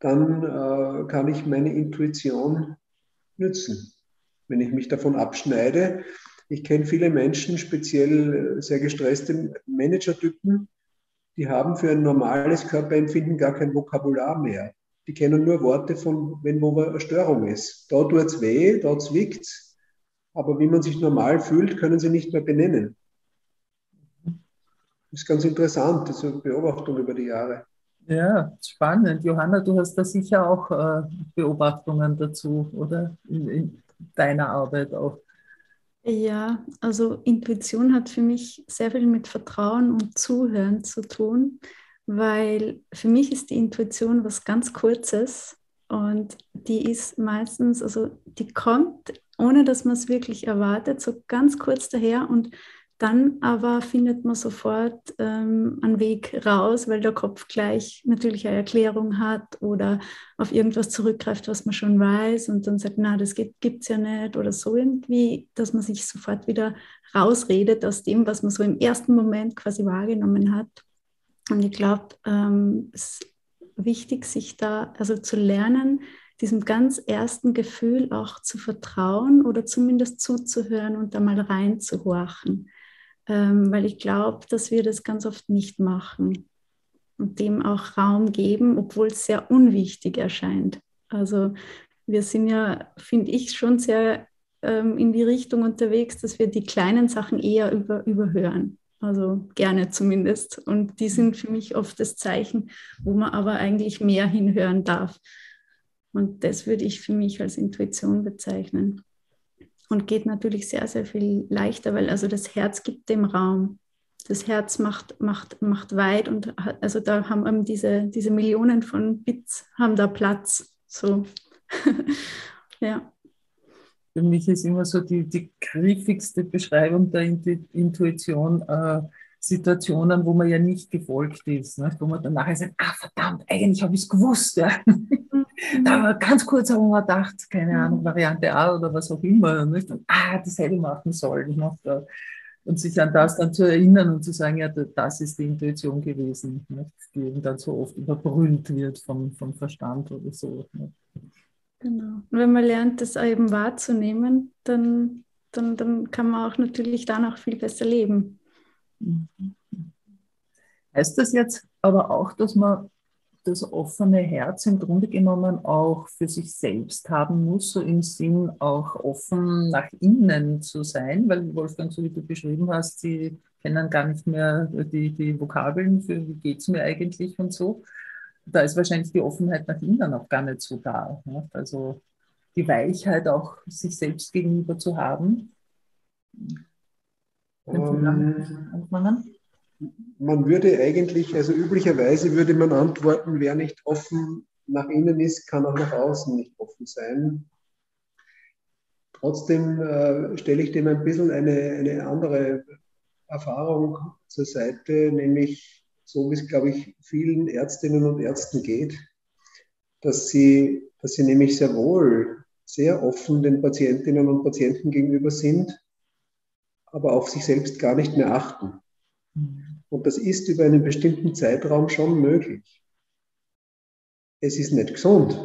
dann äh, kann ich meine Intuition nützen, wenn ich mich davon abschneide. Ich kenne viele Menschen, speziell sehr gestresste Managertypen, die haben für ein normales Körperempfinden gar kein Vokabular mehr. die kennen nur Worte von, wenn wo eine Störung ist. Da tut es weh, da zwickt es, aber wie man sich normal fühlt, können sie nicht mehr benennen. Das ist ganz interessant, diese Beobachtung über die Jahre. Ja, spannend. Johanna, du hast da sicher auch äh, Beobachtungen dazu, oder? In, in deiner Arbeit auch. Ja, also Intuition hat für mich sehr viel mit Vertrauen und Zuhören zu tun, weil für mich ist die Intuition was ganz Kurzes und die ist meistens, also die kommt, ohne dass man es wirklich erwartet, so ganz kurz daher und dann aber findet man sofort ähm, einen Weg raus, weil der Kopf gleich natürlich eine Erklärung hat oder auf irgendwas zurückgreift, was man schon weiß und dann sagt, na, das gibt es ja nicht oder so irgendwie, dass man sich sofort wieder rausredet aus dem, was man so im ersten Moment quasi wahrgenommen hat. Und ich glaube, ähm, es ist wichtig, sich da also zu lernen, diesem ganz ersten Gefühl auch zu vertrauen oder zumindest zuzuhören und da mal reinzuhorchen. Weil ich glaube, dass wir das ganz oft nicht machen und dem auch Raum geben, obwohl es sehr unwichtig erscheint. Also wir sind ja, finde ich, schon sehr ähm, in die Richtung unterwegs, dass wir die kleinen Sachen eher über, überhören, also gerne zumindest. Und die sind für mich oft das Zeichen, wo man aber eigentlich mehr hinhören darf. Und das würde ich für mich als Intuition bezeichnen. Und geht natürlich sehr, sehr viel leichter, weil also das Herz gibt dem Raum. Das Herz macht, macht, macht weit und hat, also da haben eben diese, diese Millionen von Bits haben da Platz. So. Ja. Für mich ist immer so die, die griffigste Beschreibung der Intuition äh, Situationen, wo man ja nicht gefolgt ist, ne? Wo man danach sagt, ah verdammt, eigentlich habe ich es gewusst. Ja. Da ganz kurz haben wir gedacht, keine Ahnung, Variante A oder was auch immer. Nicht? Und, ah, das hätte ich machen sollen. Noch da. Und sich an das dann zu erinnern und zu sagen, ja, das ist die Intuition gewesen, nicht? Die eben dann so oft überbrüllt wird vom, vom Verstand oder so. Nicht? Genau. Und wenn man lernt, das eben wahrzunehmen, dann, dann, dann kann man auch natürlich danach viel besser leben. Heißt das jetzt aber auch, dass man das offene Herz im Grunde genommen auch für sich selbst haben muss, so im Sinn auch offen nach innen zu sein, weil Wolfgang, so wie du beschrieben hast, sie kennen gar nicht mehr die, die Vokabeln für wie geht es mir eigentlich und so. Da ist wahrscheinlich die Offenheit nach innen auch gar nicht so da. Ne? Also die Weichheit auch sich selbst gegenüber zu haben. Um, man würde eigentlich, also üblicherweise würde man antworten, wer nicht offen nach innen ist, kann auch nach außen nicht offen sein. Trotzdem äh, stelle ich dem ein bisschen eine, eine andere Erfahrung zur Seite, nämlich so wie es, glaube ich, vielen Ärztinnen und Ärzten geht, dass sie, dass sie nämlich sehr wohl, sehr offen den Patientinnen und Patienten gegenüber sind, aber auf sich selbst gar nicht mehr achten. Und das ist über einen bestimmten Zeitraum schon möglich. Es ist nicht gesund.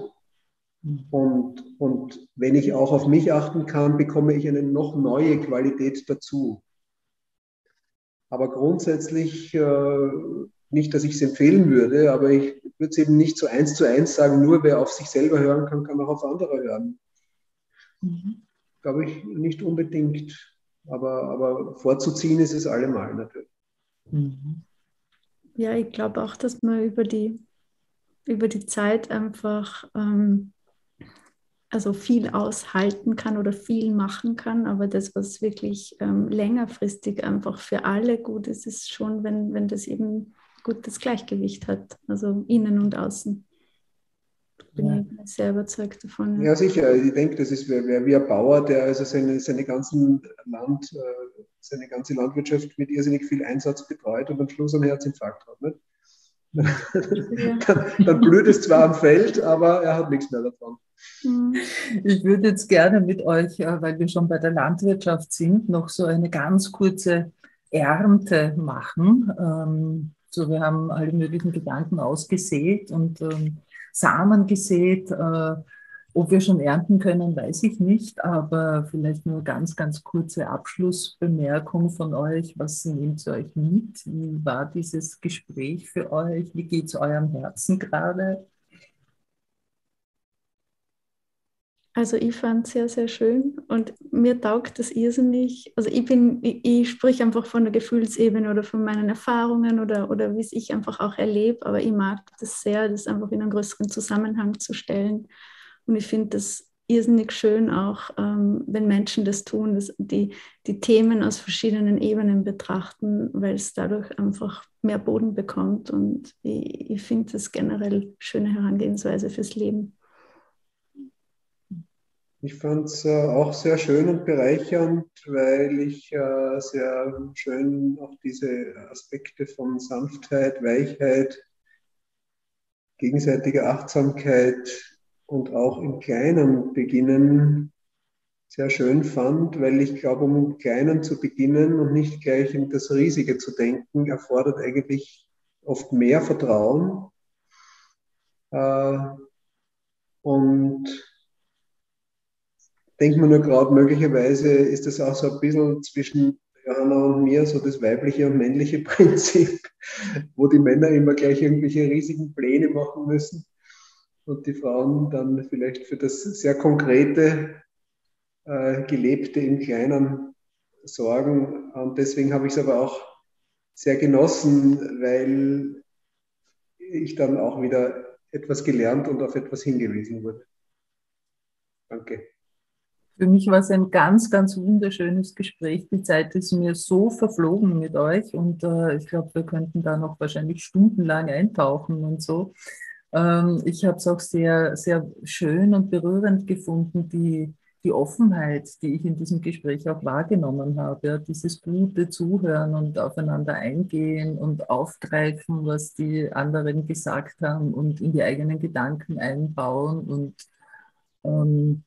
Und, und wenn ich auch auf mich achten kann, bekomme ich eine noch neue Qualität dazu. Aber grundsätzlich, äh, nicht, dass ich es empfehlen würde, aber ich würde es eben nicht so eins zu eins sagen, nur wer auf sich selber hören kann, kann auch auf andere hören. Mhm. Glaube ich, nicht unbedingt. Aber, aber vorzuziehen ist es allemal natürlich. Mhm. Ja, ich glaube auch, dass man über die, über die Zeit einfach ähm, also viel aushalten kann oder viel machen kann, aber das, was wirklich ähm, längerfristig einfach für alle gut ist, ist schon, wenn, wenn das eben gutes Gleichgewicht hat, also innen und außen. Bin ich sehr überzeugt davon. Ja, sicher. Ich denke, das ist wie, wie ein Bauer, der also seine, seine, ganzen Land, seine ganze Landwirtschaft mit irrsinnig viel Einsatz betreut und am Schluss einen Herzinfarkt hat. Nicht? Ja. dann, dann blüht es zwar am Feld, aber er hat nichts mehr davon. Ich würde jetzt gerne mit euch, weil wir schon bei der Landwirtschaft sind, noch so eine ganz kurze Ernte machen. So, wir haben alle möglichen Gedanken ausgesät und Samen gesät, äh, ob wir schon ernten können, weiß ich nicht, aber vielleicht nur ganz, ganz kurze Abschlussbemerkung von euch. Was nehmt ihr euch mit? Wie war dieses Gespräch für euch? Wie geht es eurem Herzen gerade? Also ich fand es sehr, sehr schön und mir taugt das irrsinnig. Also ich bin, ich, ich spreche einfach von der Gefühlsebene oder von meinen Erfahrungen oder, oder wie es ich einfach auch erlebe, aber ich mag das sehr, das einfach in einen größeren Zusammenhang zu stellen. Und ich finde das irrsinnig schön auch, ähm, wenn Menschen das tun, dass die, die Themen aus verschiedenen Ebenen betrachten, weil es dadurch einfach mehr Boden bekommt. Und ich, ich finde das generell schöne Herangehensweise fürs Leben. Ich fand es äh, auch sehr schön und bereichernd, weil ich äh, sehr schön auch diese Aspekte von Sanftheit, Weichheit, gegenseitiger Achtsamkeit und auch im Kleinen beginnen sehr schön fand, weil ich glaube, um im Kleinen zu beginnen und nicht gleich in das Riesige zu denken, erfordert eigentlich oft mehr Vertrauen. Äh, und denkt man nur gerade, möglicherweise ist das auch so ein bisschen zwischen Johanna und mir so das weibliche und männliche Prinzip, wo die Männer immer gleich irgendwelche riesigen Pläne machen müssen und die Frauen dann vielleicht für das sehr konkrete, äh, Gelebte im Kleinen sorgen. Und deswegen habe ich es aber auch sehr genossen, weil ich dann auch wieder etwas gelernt und auf etwas hingewiesen wurde. Danke. Für mich war es ein ganz, ganz wunderschönes Gespräch. Die Zeit ist mir so verflogen mit euch und äh, ich glaube, wir könnten da noch wahrscheinlich stundenlang eintauchen und so. Ähm, ich habe es auch sehr, sehr schön und berührend gefunden, die, die Offenheit, die ich in diesem Gespräch auch wahrgenommen habe. Ja, dieses gute Zuhören und aufeinander eingehen und aufgreifen, was die anderen gesagt haben und in die eigenen Gedanken einbauen und ähm,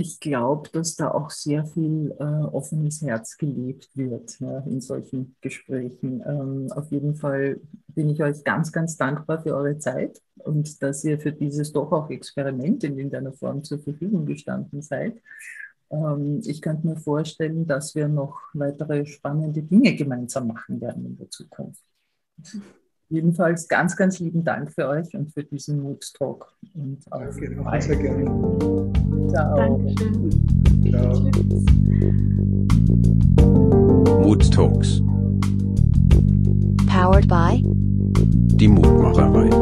ich glaube, dass da auch sehr viel äh, offenes Herz gelebt wird, ja, in solchen Gesprächen. Ähm, auf jeden Fall bin ich euch ganz, ganz dankbar für eure Zeit und dass ihr für dieses doch auch Experiment in irgendeiner Form zur Verfügung gestanden seid. Ähm, ich könnte mir vorstellen, dass wir noch weitere spannende Dinge gemeinsam machen werden in der Zukunft. Jedenfalls ganz, ganz lieben Dank für euch und für diesen Mut-Talk. Und auf Wiedersehen. Sehr gerne. Ciao. Dankeschön. Ciao. Tschüss. Mut Talks. Powered by Die Mutmacherei.